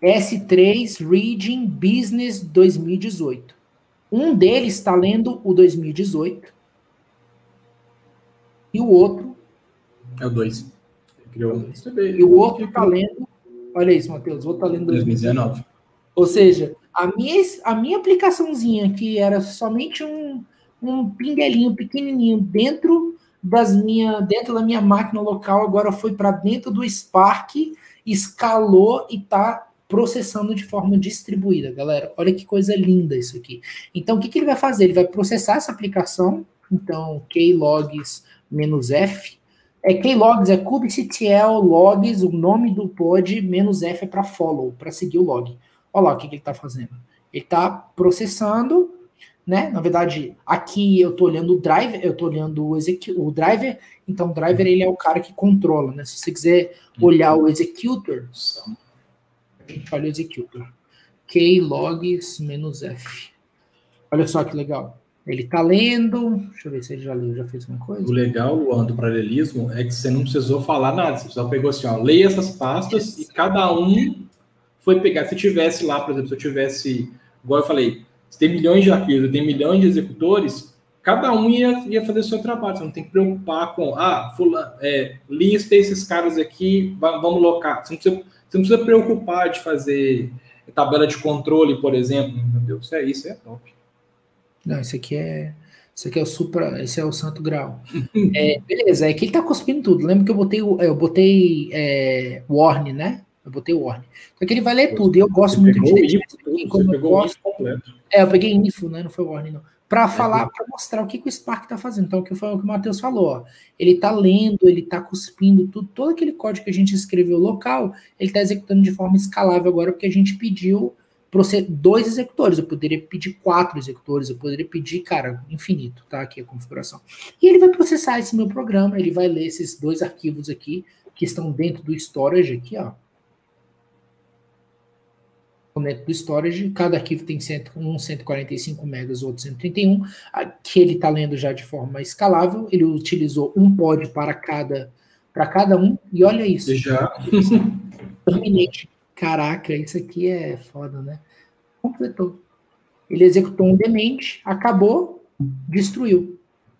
S três Reading Business dois mil e dezoito. Um deles está lendo o dois mil e dezoito. E o outro... É o dois. E o outro está lendo... Olha isso, Matheus. O outro está lendo dois mil e dezenove. Ou seja... A minha, a minha aplicaçãozinha, que era somente um, um pinguelinho pequenininho dentro, das minha, dentro da minha máquina local, agora foi para dentro do Spark, escalou e está processando de forma distribuída, galera. Olha que coisa linda isso aqui. Então, o que, que ele vai fazer? Ele vai processar essa aplicação, então, klogs-f, É K-Logs, é kubectl logs, o nome do pod, menos F é para follow, para seguir o log. Olha lá o que, que ele está fazendo. Ele está processando, né? Na verdade, aqui eu estou olhando o driver, eu estou olhando o, o driver, então o driver ele é o cara que controla, né? Se você quiser olhar o executor, a gente olha o executor. K-Logs menos F. Olha só que legal. Ele está lendo, deixa eu ver se ele já leu, já fez alguma coisa. O legal, Luan, do paralelismo é que você não precisou falar nada, você só pegou assim, ó, leia essas pastas e cada um foi pegar. Se tivesse lá, por exemplo, se eu tivesse, igual eu falei, se tem milhões de arquivos, tem milhões de executores, cada um ia, ia fazer o seu trabalho, você não tem que preocupar com, ah, fula, é, lista esses caras aqui, vamos locar. Você não precisa, você não precisa preocupar de fazer tabela de controle, por exemplo, meu Deus, isso é, isso é top. Não, isso aqui é, isso aqui é o supra, esse é o santo grau. É, beleza, é que ele tá cuspindo tudo. Lembra que eu botei, eu botei é, warning, né? Eu botei warning. Só que ele vai ler tudo. E eu gosto você muito de ler. É, eu peguei info, né? Não foi warning, não. Para é, falar, para mostrar o que, que o Spark tá fazendo. Então, o que foi o que o Matheus falou. Ó. Ele tá lendo, ele tá cuspindo tudo. Todo aquele código que a gente escreveu local, ele tá executando de forma escalável agora, porque a gente pediu dois executores, eu poderia pedir quatro executores, eu poderia pedir, cara, infinito, tá? Aqui a configuração. E ele vai processar esse meu programa, ele vai ler esses dois arquivos aqui, que estão dentro do storage aqui, ó. Dentro do storage, cada arquivo tem um cento e quarenta e cinco megas, outro cento e trinta e um, que ele tá lendo já de forma escalável, ele utilizou um pod para cada, para cada um, e olha isso. Já. Terminate. Caraca, isso aqui é foda, né? Completou. Ele executou um dement, acabou, destruiu.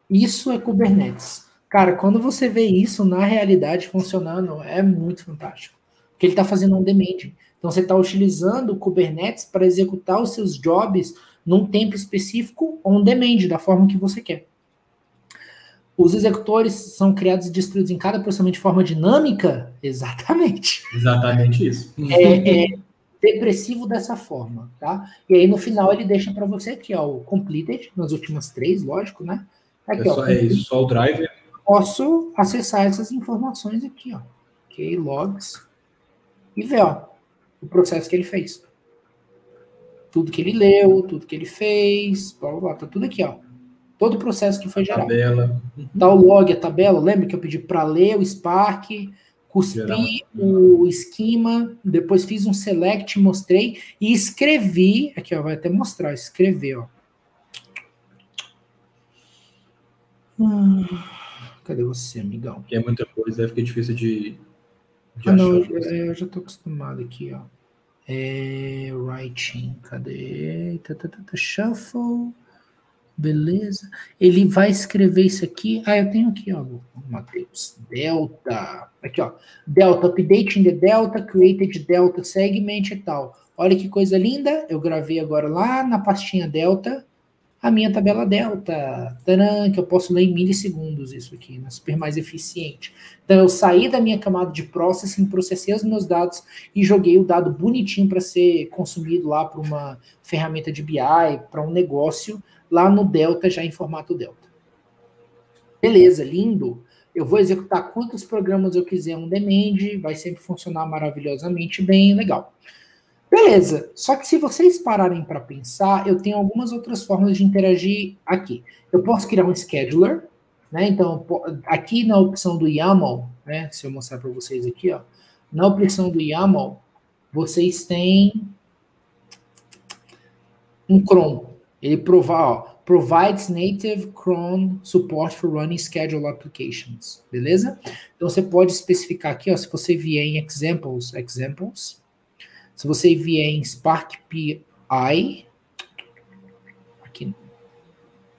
Isso é Kubernetes. Cara, quando você vê isso na realidade funcionando, é muito fantástico. Porque ele está fazendo um dement. Então, você está utilizando o Kubernetes para executar os seus jobs num tempo específico, on demand, da forma que você quer. Os executores são criados e destruídos em cada processamento de forma dinâmica? Exatamente. Exatamente isso. É, é depressivo dessa forma, tá? E aí, no final, ele deixa para você aqui, ó, o completed, nas últimas três, lógico, né? Aqui, é, ó, só, é isso, só o driver. Posso acessar essas informações aqui, ó. Ok, logs. E ver, ó, o processo que ele fez. Tudo que ele leu, tudo que ele fez, blá, blá, blá. Tá tudo aqui, ó. Todo o processo que foi gerado. Tabela. Dá o log, a tabela. Lembra que eu pedi para ler o Spark, cuspi geral, o esquema, depois fiz um select, mostrei e escrevi. Aqui, ó, vai até mostrar, escrever, ó. Hum, cadê você, amigão? É muita coisa, aí fica difícil de, de ah, achar. Não, eu, eu já tô acostumado aqui, ó. É, writing, cadê? Shuffle. Beleza. Ele vai escrever isso aqui. Ah, eu tenho aqui, ó, Matheus. Delta. Aqui, ó. Delta, updating the Delta, created Delta, segment e tal. Olha que coisa linda. Eu gravei agora lá na pastinha Delta a minha tabela Delta. Tcharam, que eu posso ler em milissegundos isso aqui, né? Super mais eficiente. Então, eu saí da minha camada de processing, processei os meus dados e joguei o dado bonitinho para ser consumido lá para uma ferramenta de B I, para um negócio, lá no Delta, já em formato Delta. Beleza, lindo. Eu vou executar quantos programas eu quiser on demand, vai sempre funcionar maravilhosamente bem, legal. Beleza, só que se vocês pararem para pensar, eu tenho algumas outras formas de interagir aqui. Eu posso criar um scheduler, né? Então, aqui na opção do YAML, né? Se eu mostrar para vocês aqui, ó, na opção do YAML, vocês têm um cron. Ele provar, ó, provides native cron support for running schedule applications, beleza? Então, você pode especificar aqui, ó, se você vier em examples, examples, se você vier em Spark P I, aqui,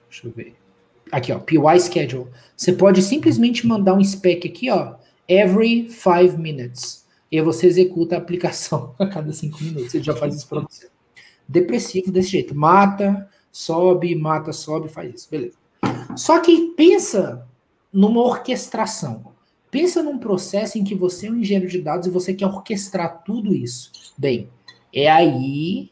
deixa eu ver, aqui, ó, P Y schedule, você pode simplesmente mandar um spec aqui, ó, every five minutes, e aí você executa a aplicação a cada cinco minutos, ele já faz isso para você. Depressivo desse jeito, mata, sobe, mata, sobe, faz isso, beleza. Só que pensa numa orquestração, pensa num processo em que você é um engenheiro de dados e você quer orquestrar tudo isso. Bem, é aí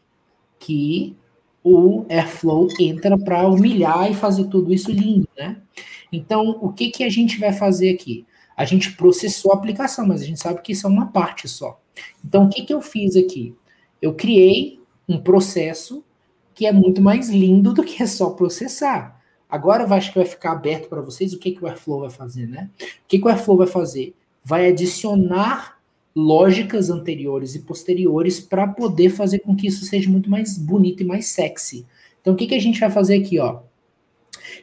que o Airflow entra para humilhar e fazer tudo isso lindo, né? Então, o que, que a gente vai fazer aqui? a gente processou a aplicação, mas a gente sabe que isso é uma parte só. Então, o que, que eu fiz aqui? Eu criei um processo que é muito mais lindo do que é só processar. Agora, eu acho que vai ficar aberto para vocês o que, que o Airflow vai fazer, né? O que, que o Airflow vai fazer? Vai adicionar lógicas anteriores e posteriores para poder fazer com que isso seja muito mais bonito e mais sexy. Então, o que, que a gente vai fazer aqui, ó?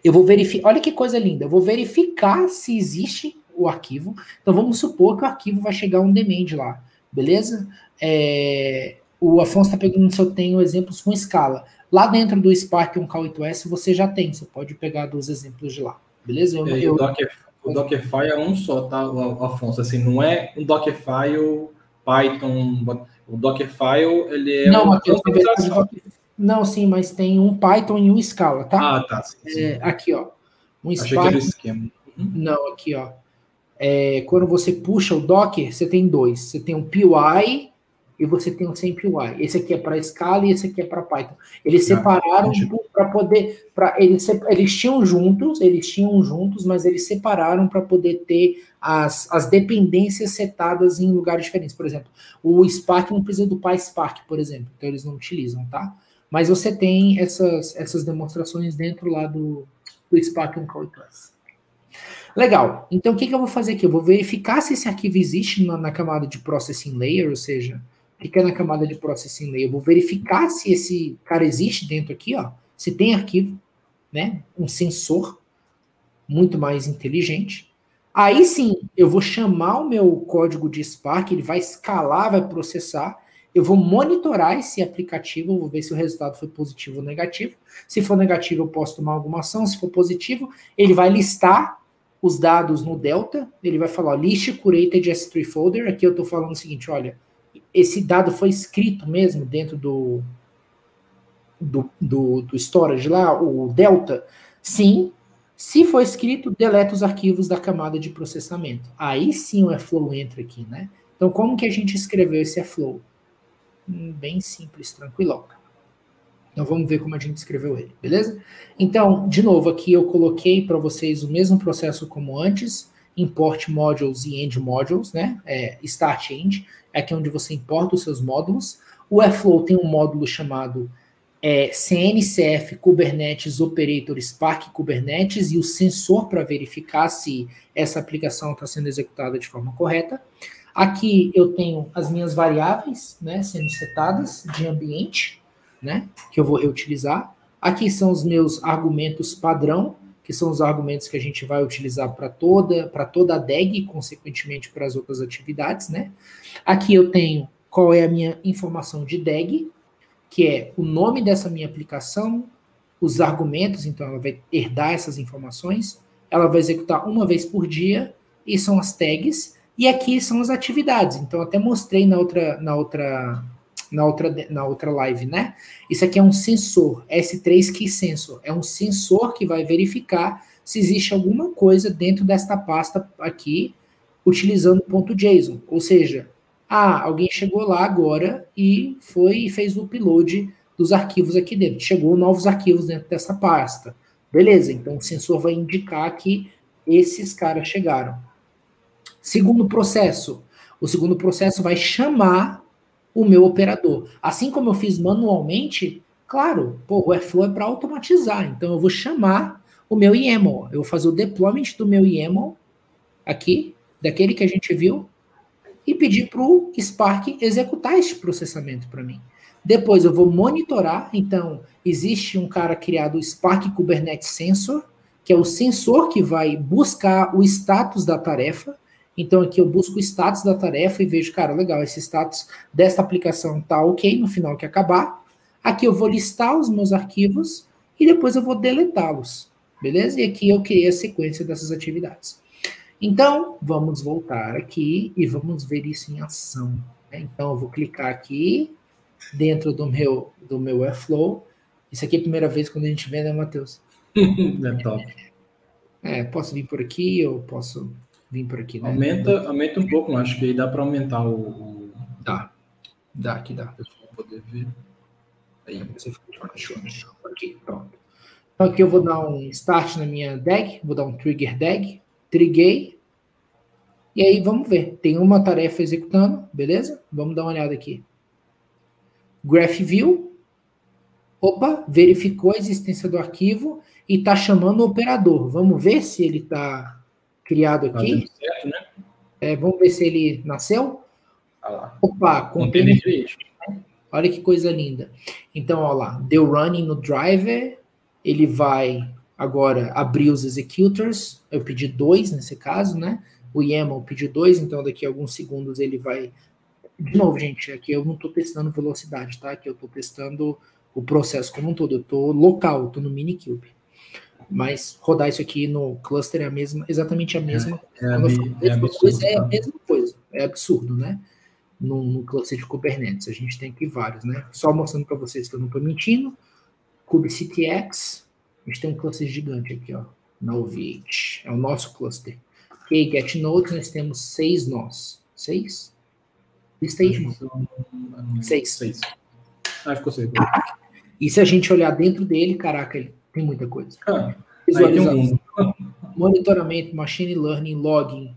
Eu vou verificar, olha que coisa linda, eu vou verificar se existe o arquivo. Então, vamos supor que o arquivo vai chegar um demand lá, beleza? É... O Afonso está pegando se eu tenho exemplos com escala. Lá dentro do Spark on K oito S você já tem, você pode pegar dos exemplos de lá, beleza? Eu, eu... O Dockerfile é um só, tá, Afonso? Assim, não é um Dockerfile Python. O Dockerfile, ele é... Não, uma não, sim, mas tem um Python e um Scala, tá? Ah, tá. Sim, sim. É, aqui, ó. Um Spark... esquema. Não, aqui, ó. É, quando você puxa o Docker, você tem dois. Você tem um P Y e você tem um sem P Y. Esse aqui é para Scala e esse aqui é para Python. Eles separaram para poder... Pra, eles, eles tinham juntos, eles tinham juntos, mas eles separaram para poder ter as, as dependências setadas em lugares diferentes. Por exemplo, o Spark não precisa do PySpark, por exemplo. Então, eles não utilizam, tá? Mas você tem essas, essas demonstrações dentro lá do, do Spark on K oito S. Legal. Então, o que, que eu vou fazer aqui? Eu vou verificar se esse arquivo existe na, na camada de Processing Layer, ou seja, o que, que é na camada de Processing Layer? Eu vou verificar se esse cara existe dentro aqui, ó. Se tem arquivo, né? Um sensor muito mais inteligente. Aí sim, eu vou chamar o meu código de Spark, ele vai escalar, vai processar. Eu vou monitorar esse aplicativo, vou ver se o resultado foi positivo ou negativo. Se for negativo, eu posso tomar alguma ação. Se for positivo, ele vai listar os dados no Delta. Ele vai falar, ó, list curated S três folder. Aqui eu estou falando o seguinte, olha, esse dado foi escrito mesmo dentro do, do, do, do storage lá, o Delta. Sim, se for escrito, deleta os arquivos da camada de processamento. Aí sim o Airflow entra aqui, né? Então, como que a gente escreveu esse Airflow? Bem simples, tranquilão. Então, vamos ver como a gente escreveu ele, beleza? Então, de novo, aqui eu coloquei para vocês o mesmo processo como antes, import modules e end modules, né? É, start end, é aqui onde você importa os seus módulos. O Airflow tem um módulo chamado é, C N C F Kubernetes Operator Spark Kubernetes e o sensor para verificar se essa aplicação está sendo executada de forma correta. Aqui eu tenho as minhas variáveis, né, sendo setadas de ambiente, né, que eu vou reutilizar. Aqui são os meus argumentos padrão, que são os argumentos que a gente vai utilizar para toda, para toda a D A G, consequentemente para as outras atividades, né. Aqui eu tenho qual é a minha informação de D A G, que é o nome dessa minha aplicação, os argumentos, então ela vai herdar essas informações, ela vai executar uma vez por dia, e são as tags. E aqui são as atividades. Então, até mostrei na outra, na outra, na outra, na outra live, né? Isso aqui é um sensor, S três Key Sensor. É um sensor que vai verificar se existe alguma coisa dentro desta pasta aqui, utilizando ponto .json. Ou seja, ah, alguém chegou lá agora e foi e fez o upload dos arquivos aqui dentro. Chegou novos arquivos dentro dessa pasta. Beleza, então o sensor vai indicar que esses caras chegaram. Segundo processo, o segundo processo vai chamar o meu operador. Assim como eu fiz manualmente, claro, pô, o Airflow é para automatizar. Então, eu vou chamar o meu YAML. Eu vou fazer o deployment do meu YAML, aqui, daquele que a gente viu, e pedir para o Spark executar este processamento para mim. Depois, eu vou monitorar. Então, existe um cara criado, o Spark Kubernetes Sensor, que é o sensor que vai buscar o status da tarefa. Então, aqui eu busco o status da tarefa e vejo, cara, legal, esse status dessa aplicação tá ok no final que acabar. Aqui eu vou listar os meus arquivos e depois eu vou deletá-los, beleza? E aqui eu criei a sequência dessas atividades. Então, vamos voltar aqui e vamos ver isso em ação, né? Então, eu vou clicar aqui dentro do meu, do meu Airflow. Isso aqui é a primeira vez quando a gente vê, né, Matheus? É top. É, posso vir por aqui, eu posso... Vim por aqui, né? Aumenta, aumenta um pouco, acho que aí dá para aumentar o... Dá, dá, aqui dá. Eu vou poder ver. Aí, você fica... Aqui, pronto. Então aqui eu vou dar um start na minha D A G, vou dar um trigger D A G, triguei, E aí vamos ver, tem uma tarefa executando, beleza? Vamos dar uma olhada aqui. GraphView, opa, verificou a existência do arquivo e está chamando o operador. Vamos ver se ele está criado aqui. Tá certo, né? É, vamos ver se ele nasceu. Ah lá. Opa, container. Olha que coisa linda. Então, olha lá, deu running no driver, ele vai agora abrir os executors, eu pedi dois nesse caso, né? O YAML pediu dois, então daqui a alguns segundos ele vai... De novo, gente, aqui eu não estou testando velocidade, tá? Aqui eu estou testando o processo como um todo, eu estou local, estou no Minikube. Mas rodar isso aqui no cluster é a mesma, exatamente a mesma é, é coisa. É, absurdo, é a mesma coisa, é absurdo, né? No, no cluster de Kubernetes, a gente tem aqui vários, né? Só mostrando para vocês que eu não estou mentindo, kubectl, a gente tem um cluster gigante aqui, ó, na O V H, é o nosso cluster. Ok, get nodes, nós temos seis nós. Seis? Stage seis. Seis. Ah, ficou seis. E se a gente olhar dentro dele, caraca, ele tem muita coisa. Ah, visualização, monitoramento, machine learning, logging,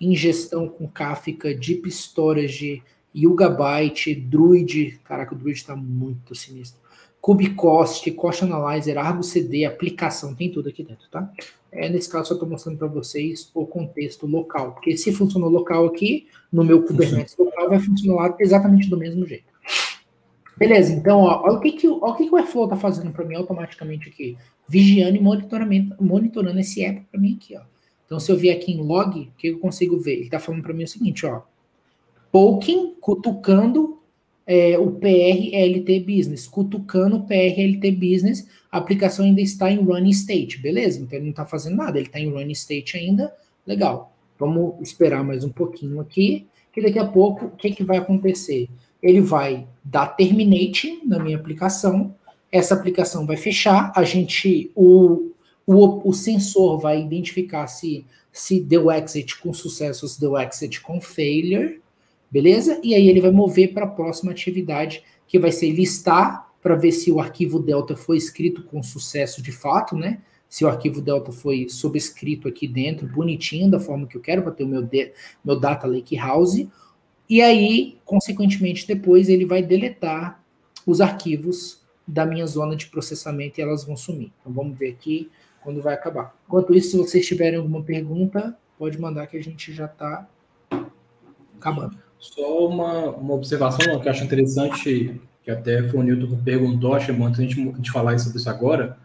ingestão com Kafka, deep storage, Yugabyte, Druid, caraca, o Druid tá muito sinistro. Kubecost, Cost Analyzer, Argo C D, aplicação, tem tudo aqui dentro, tá? É, nesse caso, só estou mostrando para vocês o contexto local, porque se funcionou local aqui, no meu Kubernetes local, vai funcionar exatamente do mesmo jeito. Beleza, então, ó, olha o que, que, olha o, que que o Airflow está fazendo para mim automaticamente aqui, vigiando e monitorando, monitorando esse app para mim aqui, ó. Então, se eu vier aqui em log, o que eu consigo ver? Ele está falando para mim o seguinte, ó, poking, cutucando é, o P R L T Business, cutucando o P R L T Business, a aplicação ainda está em running state, beleza? Então, ele não está fazendo nada, ele está em running state ainda, legal. Vamos esperar mais um pouquinho aqui, que daqui a pouco, o que, que vai acontecer? Ele vai dar terminate na minha aplicação, essa aplicação vai fechar, a gente, o... O, o sensor vai identificar se, se deu exit com sucesso ou se deu exit com failure, beleza? E aí ele vai mover para a próxima atividade, que vai ser listar para ver se o arquivo Delta foi escrito com sucesso de fato, né? Se o arquivo Delta foi subscrito aqui dentro, bonitinho, da forma que eu quero, para ter o meu, de, meu Data Lake House. E aí, consequentemente, depois ele vai deletar os arquivos da minha zona de processamento e elas vão sumir. Então vamos ver aqui quando vai acabar. Enquanto isso, se vocês tiverem alguma pergunta, pode mandar que a gente já está acabando. Só uma, uma observação que eu acho interessante, que até foi o Newton que perguntou, achei bom antes a gente de falar sobre isso agora.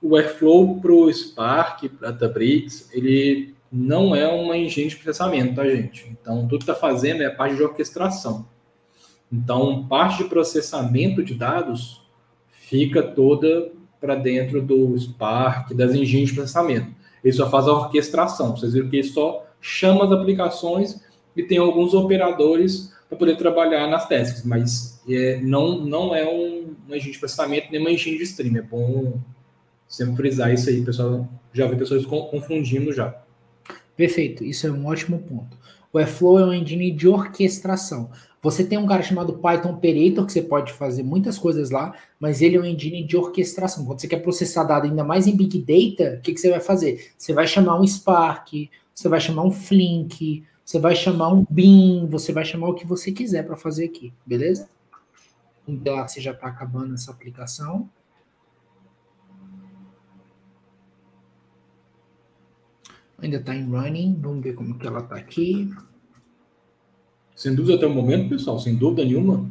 O Airflow para o Spark, para a Databricks, ele não é uma engenharia de processamento, tá, gente? Então, tudo que está fazendo é a parte de orquestração. Então, parte de processamento de dados fica toda para dentro do Spark, das engenhas de processamento. Ele só faz a orquestração. Vocês viram que ele só chama as aplicações e tem alguns operadores para poder trabalhar nas tasks, mas é, não, não é um, uma engenharia de processamento nem uma engenharia de stream. É bom sempre frisar isso aí, pessoal. Já vi pessoas confundindo já. Perfeito, isso é um ótimo ponto. O Airflow é uma engenharia de orquestração. Você tem um cara chamado Python Operator, que você pode fazer muitas coisas lá, mas ele é um engine de orquestração. Quando você quer processar dado ainda mais em Big Data, o que, que você vai fazer? Você vai chamar um Spark, você vai chamar um Flink, você vai chamar um Beam, você vai chamar o que você quiser para fazer aqui, beleza? Então, lá você já está acabando essa aplicação. Ainda está em running, vamos ver como que ela está aqui. Sem dúvida até o momento, pessoal, sem dúvida nenhuma.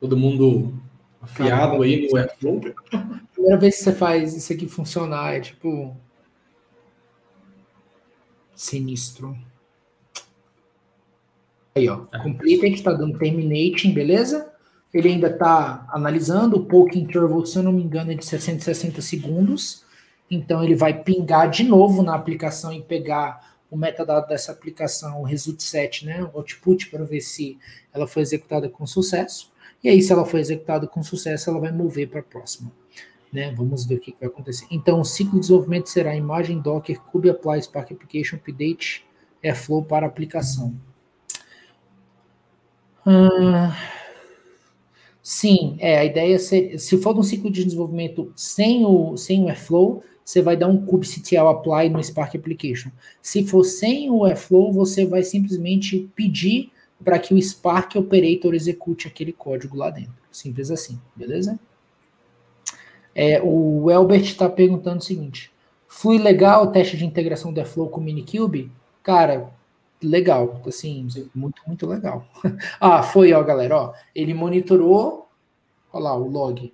Todo mundo afiado aí no Airflow. Primeira vez que você faz isso aqui funcionar, é tipo... Sinistro. Aí, ó. É. Complete, que tá dando terminating, beleza? Ele ainda tá analisando o poke interval, se eu não me engano, é de sessenta segundos. Então, ele vai pingar de novo na aplicação e pegar... o metadado dessa aplicação, o result set, né, o output, para ver se ela foi executada com sucesso. E aí, se ela foi executada com sucesso, ela vai mover para a próxima. Né? Vamos ver o que, que vai acontecer. Então, o ciclo de desenvolvimento será imagem, Docker, Kube, Apply, Spark Application, Update, Airflow para aplicação. Ah, sim, é, a ideia é ser, se for um ciclo de desenvolvimento sem o, sem o Airflow, você vai dar um kubectl apply no Spark Application. Se for sem o Airflow, você vai simplesmente pedir para que o Spark Operator execute aquele código lá dentro. Simples assim, beleza? É, o Elbert está perguntando o seguinte: flui legal o teste de integração do Airflow com o Minikube? Cara, legal, assim, muito, muito legal. Ah, foi, ó, galera, ó, ele monitorou, ó lá, o log.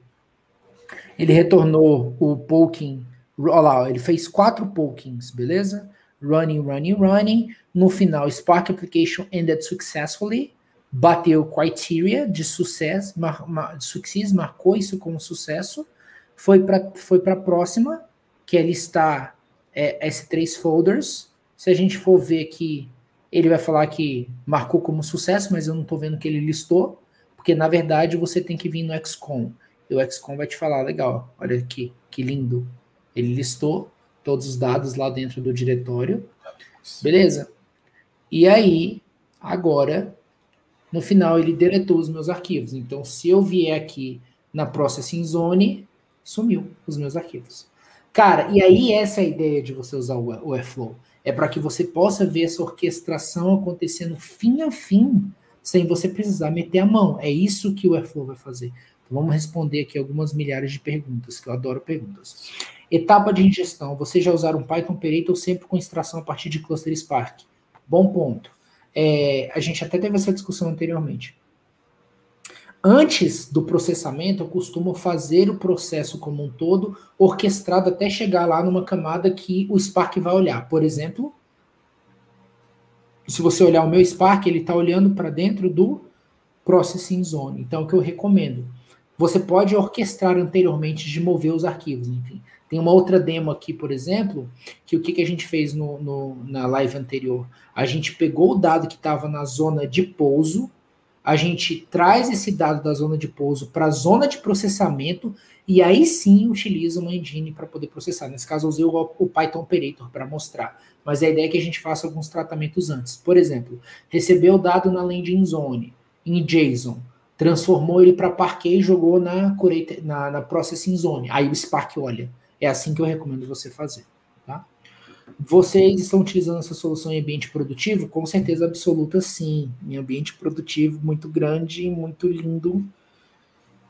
Ele retornou o poking, ó lá, ó, ele fez quatro pokings, beleza? Running, running, running. No final, Spark Application ended successfully. Bateu criteria de sucesso, mar, mar, success, marcou isso como sucesso. Foi para foi para a próxima, que é listar é, S três folders. Se a gente for ver aqui, ele vai falar que marcou como sucesso, mas eu não estou vendo que ele listou, porque, na verdade, você tem que vir no X COM. E o X COM vai te falar, legal, olha aqui, que lindo. Ele listou todos os dados lá dentro do diretório. Beleza? E aí, agora, no final, ele deletou os meus arquivos. Então, se eu vier aqui na Processing Zone, sumiu os meus arquivos. Cara, e aí essa é a ideia de você usar o Airflow. É para que você possa ver essa orquestração acontecendo fim a fim, sem você precisar meter a mão. É isso que o Airflow vai fazer. Então, vamos responder aqui algumas milhares de perguntas, que eu adoro perguntas. Etapa de ingestão. Vocês já usaram Python Operator sempre com extração a partir de Cluster Spark. Bom ponto. É, a gente até teve essa discussão anteriormente. Antes do processamento, eu costumo fazer o processo como um todo, orquestrado até chegar lá numa camada que o Spark vai olhar. Por exemplo, se você olhar o meu Spark, ele está olhando para dentro do Processing Zone. Então, o que eu recomendo? Você pode orquestrar anteriormente de mover os arquivos, enfim. Tem uma outra demo aqui, por exemplo, que o que, que a gente fez no, no, na live anterior? A gente pegou o dado que estava na zona de pouso, a gente traz esse dado da zona de pouso para a zona de processamento e aí sim utiliza uma engine para poder processar. Nesse caso, eu usei o, o Python Operator para mostrar. Mas a ideia é que a gente faça alguns tratamentos antes. Por exemplo, recebeu o dado na Landing Zone, em JSON, transformou ele para Parquet e jogou na, curate, na, na Processing Zone. Aí o Spark olha. É assim que eu recomendo você fazer, tá? Vocês estão utilizando essa solução em ambiente produtivo? Com certeza absoluta, sim. Em ambiente produtivo, muito grande e muito lindo,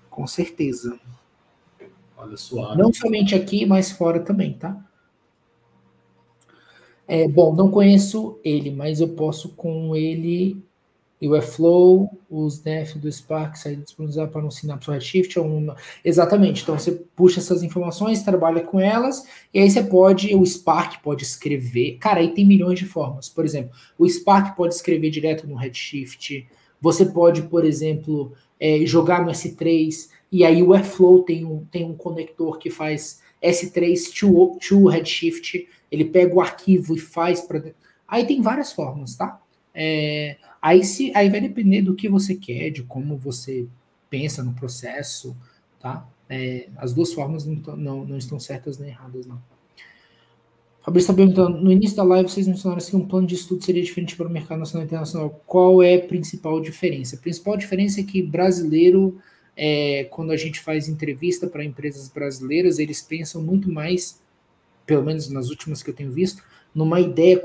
com certeza. Olha, suave. Não somente aqui, mas fora também, tá? É, bom, não conheço ele, mas eu posso com ele... E o Airflow, os D F do Spark saem disponibilizados para um Synapse Redshift. Um... Exatamente. Então, você puxa essas informações, trabalha com elas, e aí você pode, o Spark pode escrever. Cara, aí tem milhões de formas. Por exemplo, o Spark pode escrever direto no Redshift. Você pode, por exemplo, é, jogar no S três, e aí o Airflow tem um, tem um conector que faz S três to, to Redshift. Ele pega o arquivo e faz para... Aí tem várias formas, tá? É... Aí, se, aí vai depender do que você quer, de como você pensa no processo, tá? É, as duas formas não, tão, não, não estão certas nem erradas, não. Fabrício está perguntando, no início da live vocês mencionaram que um plano de estudo seria diferente para o mercado nacional e internacional. Qual é a principal diferença? A principal diferença é que brasileiro, é, quando a gente faz entrevista para empresas brasileiras, eles pensam muito mais, pelo menos nas últimas que eu tenho visto, numa ideia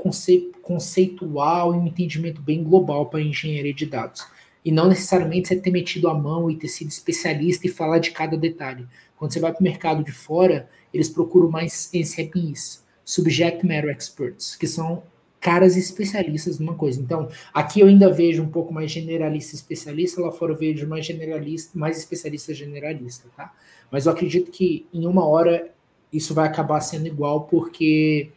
conceitual e um entendimento bem global para engenharia de dados. E não necessariamente você ter metido a mão e ter sido especialista e falar de cada detalhe. Quando você vai para o mercado de fora, eles procuram mais S M Es, Subject Matter Experts, que são caras especialistas numa coisa. Então, aqui eu ainda vejo um pouco mais generalista especialista, lá fora eu vejo mais generalista, mais especialista generalista, tá? Mas eu acredito que em uma hora isso vai acabar sendo igual, porque...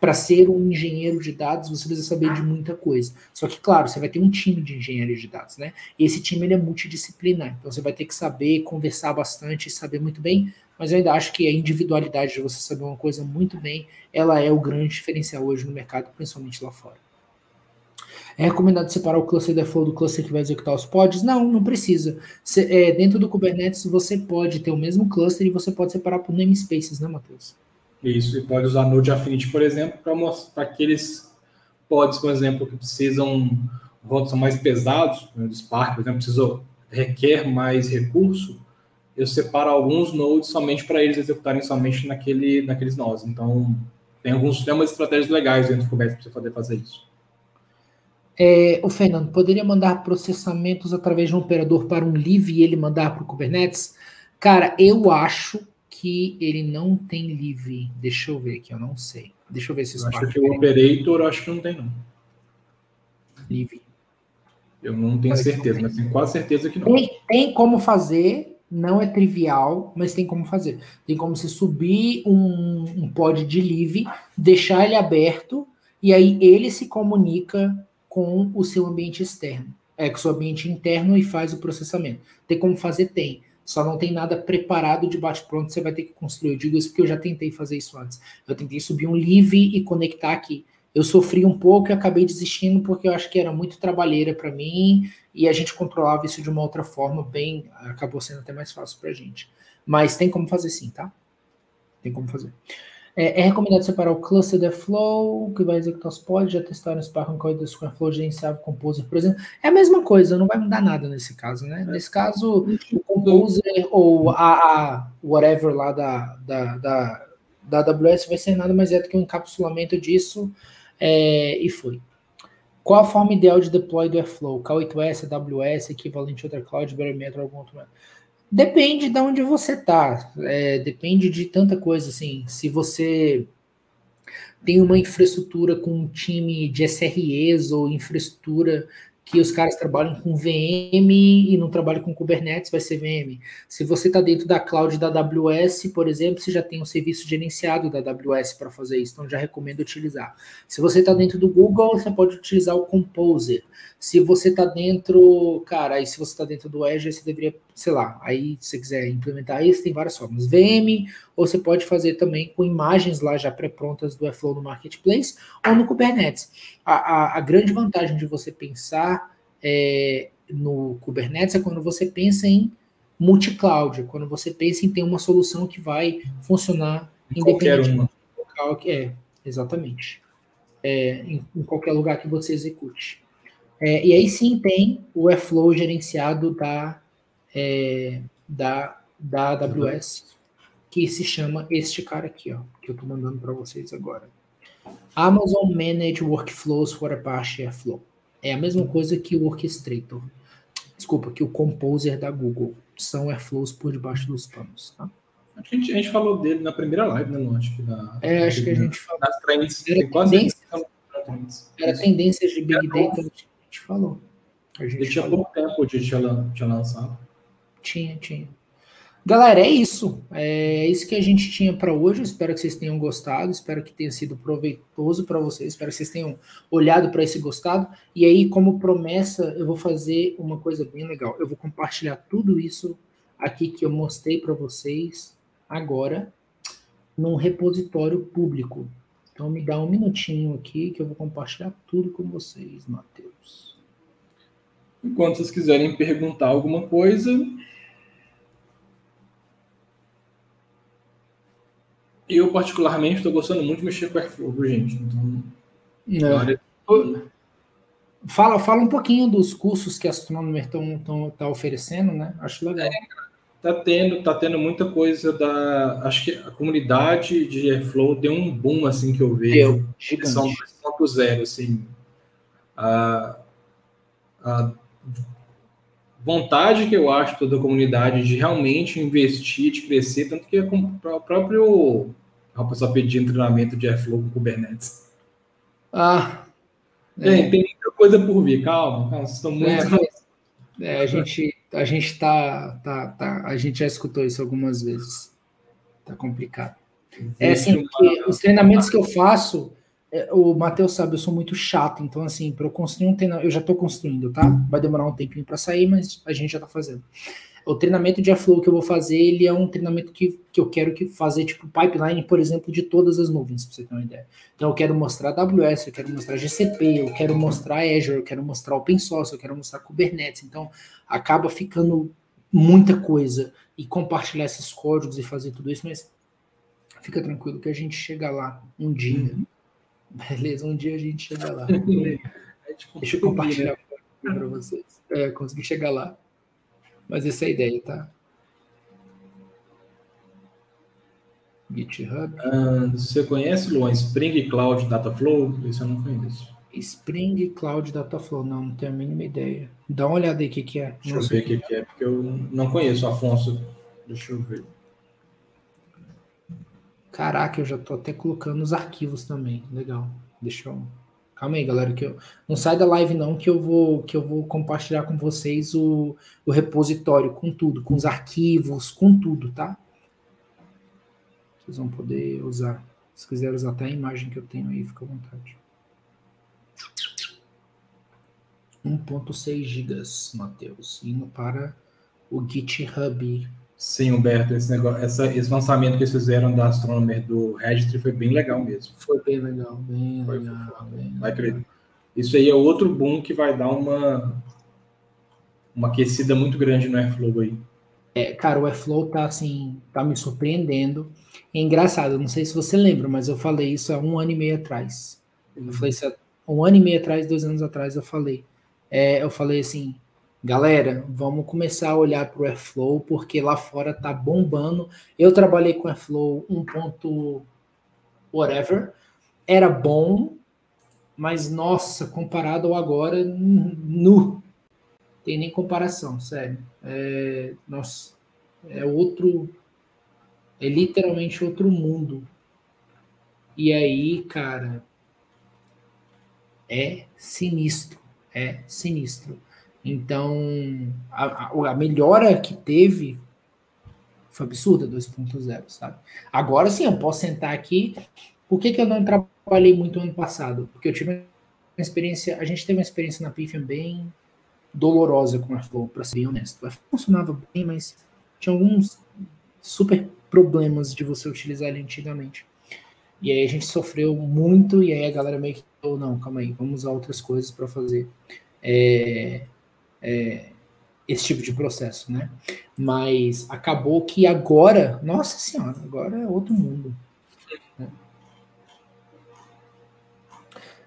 Para ser um engenheiro de dados, você precisa saber de muita coisa. Só que, claro, você vai ter um time de engenharia de dados, né? E esse time ele é multidisciplinar. Então, você vai ter que saber conversar bastante, saber muito bem. Mas eu ainda acho que a individualidade de você saber uma coisa muito bem, ela é o grande diferencial hoje no mercado, principalmente lá fora. É recomendado separar o cluster Airflow do cluster que vai executar os pods? Não, não precisa. Cê, é, dentro do Kubernetes, você pode ter o mesmo cluster e você pode separar por namespaces, né, Matheus? Isso, e pode usar Node Affinity, por exemplo, para aqueles pods, por exemplo, que precisam, são mais pesados, o Spark, por exemplo, precisa, requer mais recurso, eu separo alguns nodes somente para eles executarem somente naquele, naqueles nós. Então, tem alguns tem umas estratégias legais dentro do Kubernetes para você poder fazer isso. É, o Fernando, poderia mandar processamentos através de um operador para um live e ele mandar para o Kubernetes? Cara, eu acho que ele não tem live. Deixa eu ver aqui, eu não sei. Deixa eu ver se isso acho que o Operator, eu acho que não tem, não. Live. Eu não tenho Parece certeza, não mas tenho quase certeza que não. Tem, tem como fazer... Não é trivial, mas tem como fazer. Tem como você subir um, um pod de live, deixar ele aberto, e aí ele se comunica com o seu ambiente externo. É, com o seu ambiente interno e faz o processamento. Tem como fazer? Tem. Só não tem nada preparado de bate-pronto, você vai ter que construir. Eu digo isso porque eu já tentei fazer isso antes. Eu tentei subir um live e conectar aqui. Eu sofri um pouco e acabei desistindo porque eu acho que era muito trabalheira para mim, e a gente controlava isso de uma outra forma, bem, acabou sendo até mais fácil pra gente. Mas tem como fazer sim, tá? Tem como fazer. É, é recomendado separar o cluster da Flow, que vai executar os pods, já testaram o Spark on K oito s com a Flow, gerenciável Composer, por exemplo. É a mesma coisa, não vai mudar nada nesse caso, né? Nesse caso, o Composer ou a, a whatever lá da, da, da, da A W S vai ser nada mais é do que um encapsulamento disso, é, e foi. Qual a forma ideal de deploy do Airflow? K oito s, A W S, equivalente a outra cloud, Barometer, algum outro? Depende de onde você está. É, depende de tanta coisa, assim. Se você tem uma infraestrutura com um time de S R Es ou infraestrutura que os caras trabalham com V M e não trabalham com Kubernetes, vai ser V M. Se você está dentro da cloud da A W S, por exemplo, você já tem um serviço gerenciado da A W S para fazer isso, então já recomendo utilizar. Se você está dentro do Google, você pode utilizar o Composer. Se você está dentro, cara, aí se você está dentro do Azure, você deveria, sei lá, aí se você quiser implementar isso, tem várias formas. V M, ou você pode fazer também com imagens lá já pré-prontas do Airflow no Marketplace ou no Kubernetes. A, a, a grande vantagem de você pensar é, no Kubernetes é quando você pensa em multi-cloud, quando você pensa em ter uma solução que vai funcionar em independente do local que é, exatamente, é, em, em qualquer lugar que você execute. É, e aí sim tem o Airflow gerenciado da, é, da, da A W S, que se chama este cara aqui, ó, que eu estou mandando para vocês agora. Amazon Managed Workflows for Apache Airflow. É a mesma coisa que o Orchestrator. Desculpa, que o Composer da Google. São Airflows por debaixo dos panos, tá? A gente, a gente falou dele na primeira live, né, Luan? Acho que da, é, da acho que a gente falou. Das trends. Era tendências, quase... era tendências de Big Data, a gente falou. A gente tinha pouco tempo de tinha lançado. Tinha, tinha. Galera, é isso. É isso que a gente tinha para hoje. Eu espero que vocês tenham gostado. Espero que tenha sido proveitoso para vocês. Espero que vocês tenham olhado para esse gostado. E aí, como promessa, eu vou fazer uma coisa bem legal. Eu vou compartilhar tudo isso aqui que eu mostrei para vocês agora num repositório público. Então, me dá um minutinho aqui que eu vou compartilhar tudo com vocês, Matheus. Enquanto vocês quiserem perguntar alguma coisa... Eu, particularmente, estou gostando muito de mexer com o Airflow, gente. Então, é. eu... fala, fala um pouquinho dos cursos que a Astronomer está oferecendo, né? Acho legal. Está é, tendo, tá tendo muita coisa da... Acho que a comunidade de Airflow deu um boom, assim, que eu vejo. Deu, são ponto zero, assim. A, a vontade que eu acho toda a comunidade de realmente investir, de crescer, tanto que é com o próprio... A pessoa pedindo treinamento de Airflow com Kubernetes. Ah! É. É, tem muita coisa por vir, calma. calma vocês estão muito... É, é, a gente, a gente tá, tá, tá... A gente já escutou isso algumas vezes. Tá complicado. É assim, que os treinamentos que eu faço... O Matheus sabe, eu sou muito chato, então assim, para eu construir um treinamento, eu já estou construindo, tá? Vai demorar um tempinho para sair, mas a gente já está fazendo. O treinamento de Airflow que eu vou fazer, ele é um treinamento que, que eu quero que fazer, tipo, pipeline, por exemplo, de todas as nuvens, para você ter uma ideia. Então eu quero mostrar A W S, eu quero mostrar G C P, eu quero mostrar Azure, eu quero mostrar Open Source, eu quero mostrar Kubernetes, então acaba ficando muita coisa e compartilhar esses códigos e fazer tudo isso, mas fica tranquilo que a gente chega lá um dia, uhum. Beleza, um dia a gente chega lá. Deixa eu compartilhar para vocês. É, consegui chegar lá. Mas essa é a ideia, tá? GitHub. Uh, você conhece, Luan, Spring Cloud Dataflow? Esse eu não conheço. Spring Cloud Dataflow, não, não tenho a mínima ideia. Dá uma olhada aí o que, que é. Deixa eu ver o que, que é, porque eu não conheço, Afonso. Deixa eu ver. Caraca, eu já tô até colocando os arquivos também. Legal. Deixa eu... Calma aí, galera, que eu... não sai da live não, que eu vou, que eu vou compartilhar com vocês o, o repositório com tudo, com os arquivos, com tudo, tá? Vocês vão poder usar. Se quiserem usar até a imagem que eu tenho aí, fica à vontade. um ponto seis gigas, Matheus, indo para o GitHub. Sim, Humberto, esse, negócio, essa, esse lançamento que eles fizeram da Astronomer do Registry foi bem legal mesmo. Foi bem legal, bem foi, legal. Foi, foi, bem vai legal. Isso aí é outro boom que vai dar uma, uma aquecida muito grande no Airflow aí. É, cara, o Airflow tá assim, tá me surpreendendo. É engraçado, não sei se você lembra, mas eu falei isso há um ano e meio atrás. Eu falei isso há um ano e meio atrás, dois anos atrás, eu falei. É, eu falei assim, galera, vamos começar a olhar para o Airflow, porque lá fora tá bombando. Eu trabalhei com Airflow um ponto whatever, era bom, mas nossa, comparado ao agora, nu. Tem nem comparação, sério. É, nossa, é outro, é literalmente outro mundo. E aí, cara, é sinistro, é sinistro. Então, a, a, a melhora que teve foi absurda, dois ponto zero, sabe? Agora sim, eu posso sentar aqui. Por que que eu não trabalhei muito ano passado? Porque eu tive uma experiência, a gente teve uma experiência na Python bem dolorosa com o Airflow, para ser bem honesto. Funcionava bem, mas tinha alguns super problemas de você utilizar ele antigamente. E aí a gente sofreu muito, e aí a galera meio que falou, não, calma aí, vamos usar outras coisas para fazer é, é, esse tipo de processo, né? Mas acabou que agora, nossa senhora, agora é outro mundo.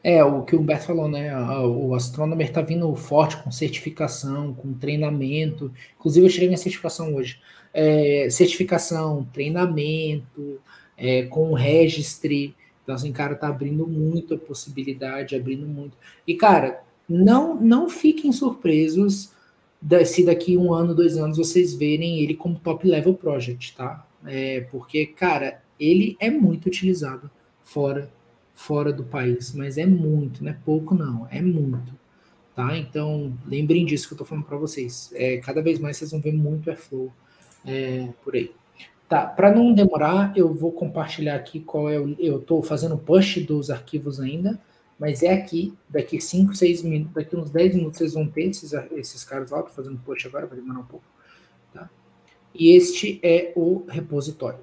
É, o que o Humberto falou, né? O Astronomer tá vindo forte com certificação, com treinamento. Inclusive, eu tirei minha certificação hoje. É, certificação, treinamento, é, com o registry. Então, assim, cara, tá abrindo muito a possibilidade, abrindo muito. E, cara, não, não fiquem surpresos se daqui um ano, dois anos, vocês verem ele como top-level project, tá? É, porque, cara, ele é muito utilizado fora... fora do país, mas é muito, não é pouco não, é muito, tá? Então, lembrem disso que eu tô falando para vocês, é, cada vez mais vocês vão ver muito Airflow é, por aí. Tá, para não demorar, eu vou compartilhar aqui qual é o... Eu tô fazendo push dos arquivos ainda, mas é aqui, daqui cinco, seis minutos, daqui uns dez minutos vocês vão ter esses, esses caras lá, tô fazendo push agora, vai demorar um pouco, tá? E este é o repositório.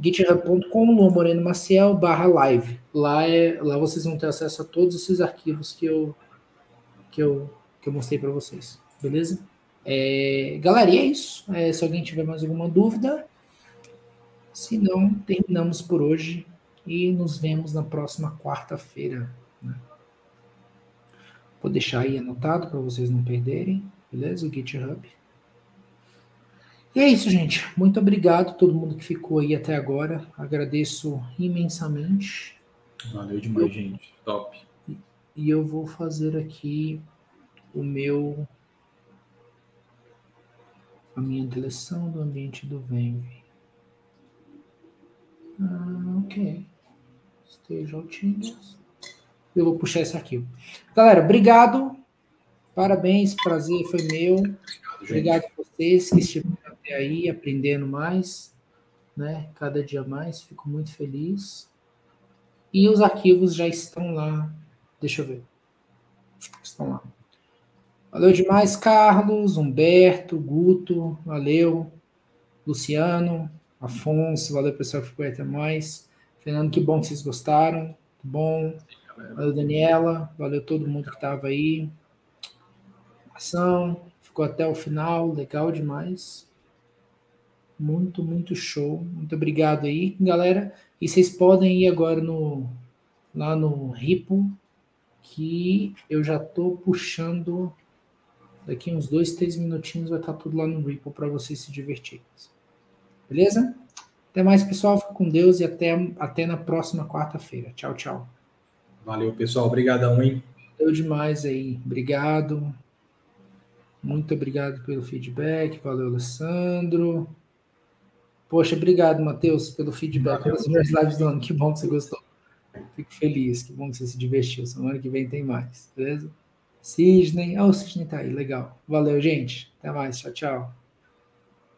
github ponto com, Luan Moreno Maciel, barra live. Lá, é, lá vocês vão ter acesso a todos esses arquivos que eu, que eu, que eu mostrei para vocês, beleza? É, galera, e é isso. É, se alguém tiver mais alguma dúvida, se não, terminamos por hoje e nos vemos na próxima quarta-feira, né? Vou deixar aí anotado para vocês não perderem, beleza? O GitHub. E é isso, gente. Muito obrigado a todo mundo que ficou aí até agora. Agradeço imensamente. Valeu demais, eu, gente. Top. E eu vou fazer aqui o meu... a minha deleção do ambiente do Venv. Ah, ok. Esteja altinhos. Eu vou puxar esse arquivo. Galera, obrigado. Parabéns. Prazer foi meu. Obrigado, obrigado a vocês que estiveram aí, aprendendo mais, né? Cada dia mais, fico muito feliz. E os arquivos já estão lá. Deixa eu ver. Estão lá. Valeu demais, Carlos, Humberto, Guto, valeu. Luciano, Afonso, valeu pessoal que ficou aí até mais. Fernando, que bom que vocês gostaram. Muito bom. Valeu, Daniela. Valeu todo mundo que estava aí. Ação, ficou até o final, legal demais. Muito, muito show. Muito obrigado aí, galera. E vocês podem ir agora no, lá no Ripple, que eu já estou puxando. Daqui uns dois, três minutinhos vai estar tudo lá no Ripple para vocês se divertirem. Beleza? Até mais, pessoal. Fica com Deus e até, até na próxima quarta-feira. Tchau, tchau. Valeu, pessoal. Obrigadão, hein? Valeu demais aí. Obrigado. Muito obrigado pelo feedback. Valeu, Alessandro. Poxa, obrigado, Matheus, pelo feedback das minhas lives do ano. Que bom que você gostou. Fico feliz. Que bom que você se divertiu. Semana que vem tem mais, beleza? Sidney. Ah, oh, o Sidney tá aí. Legal. Valeu, gente. Até mais. Tchau, tchau.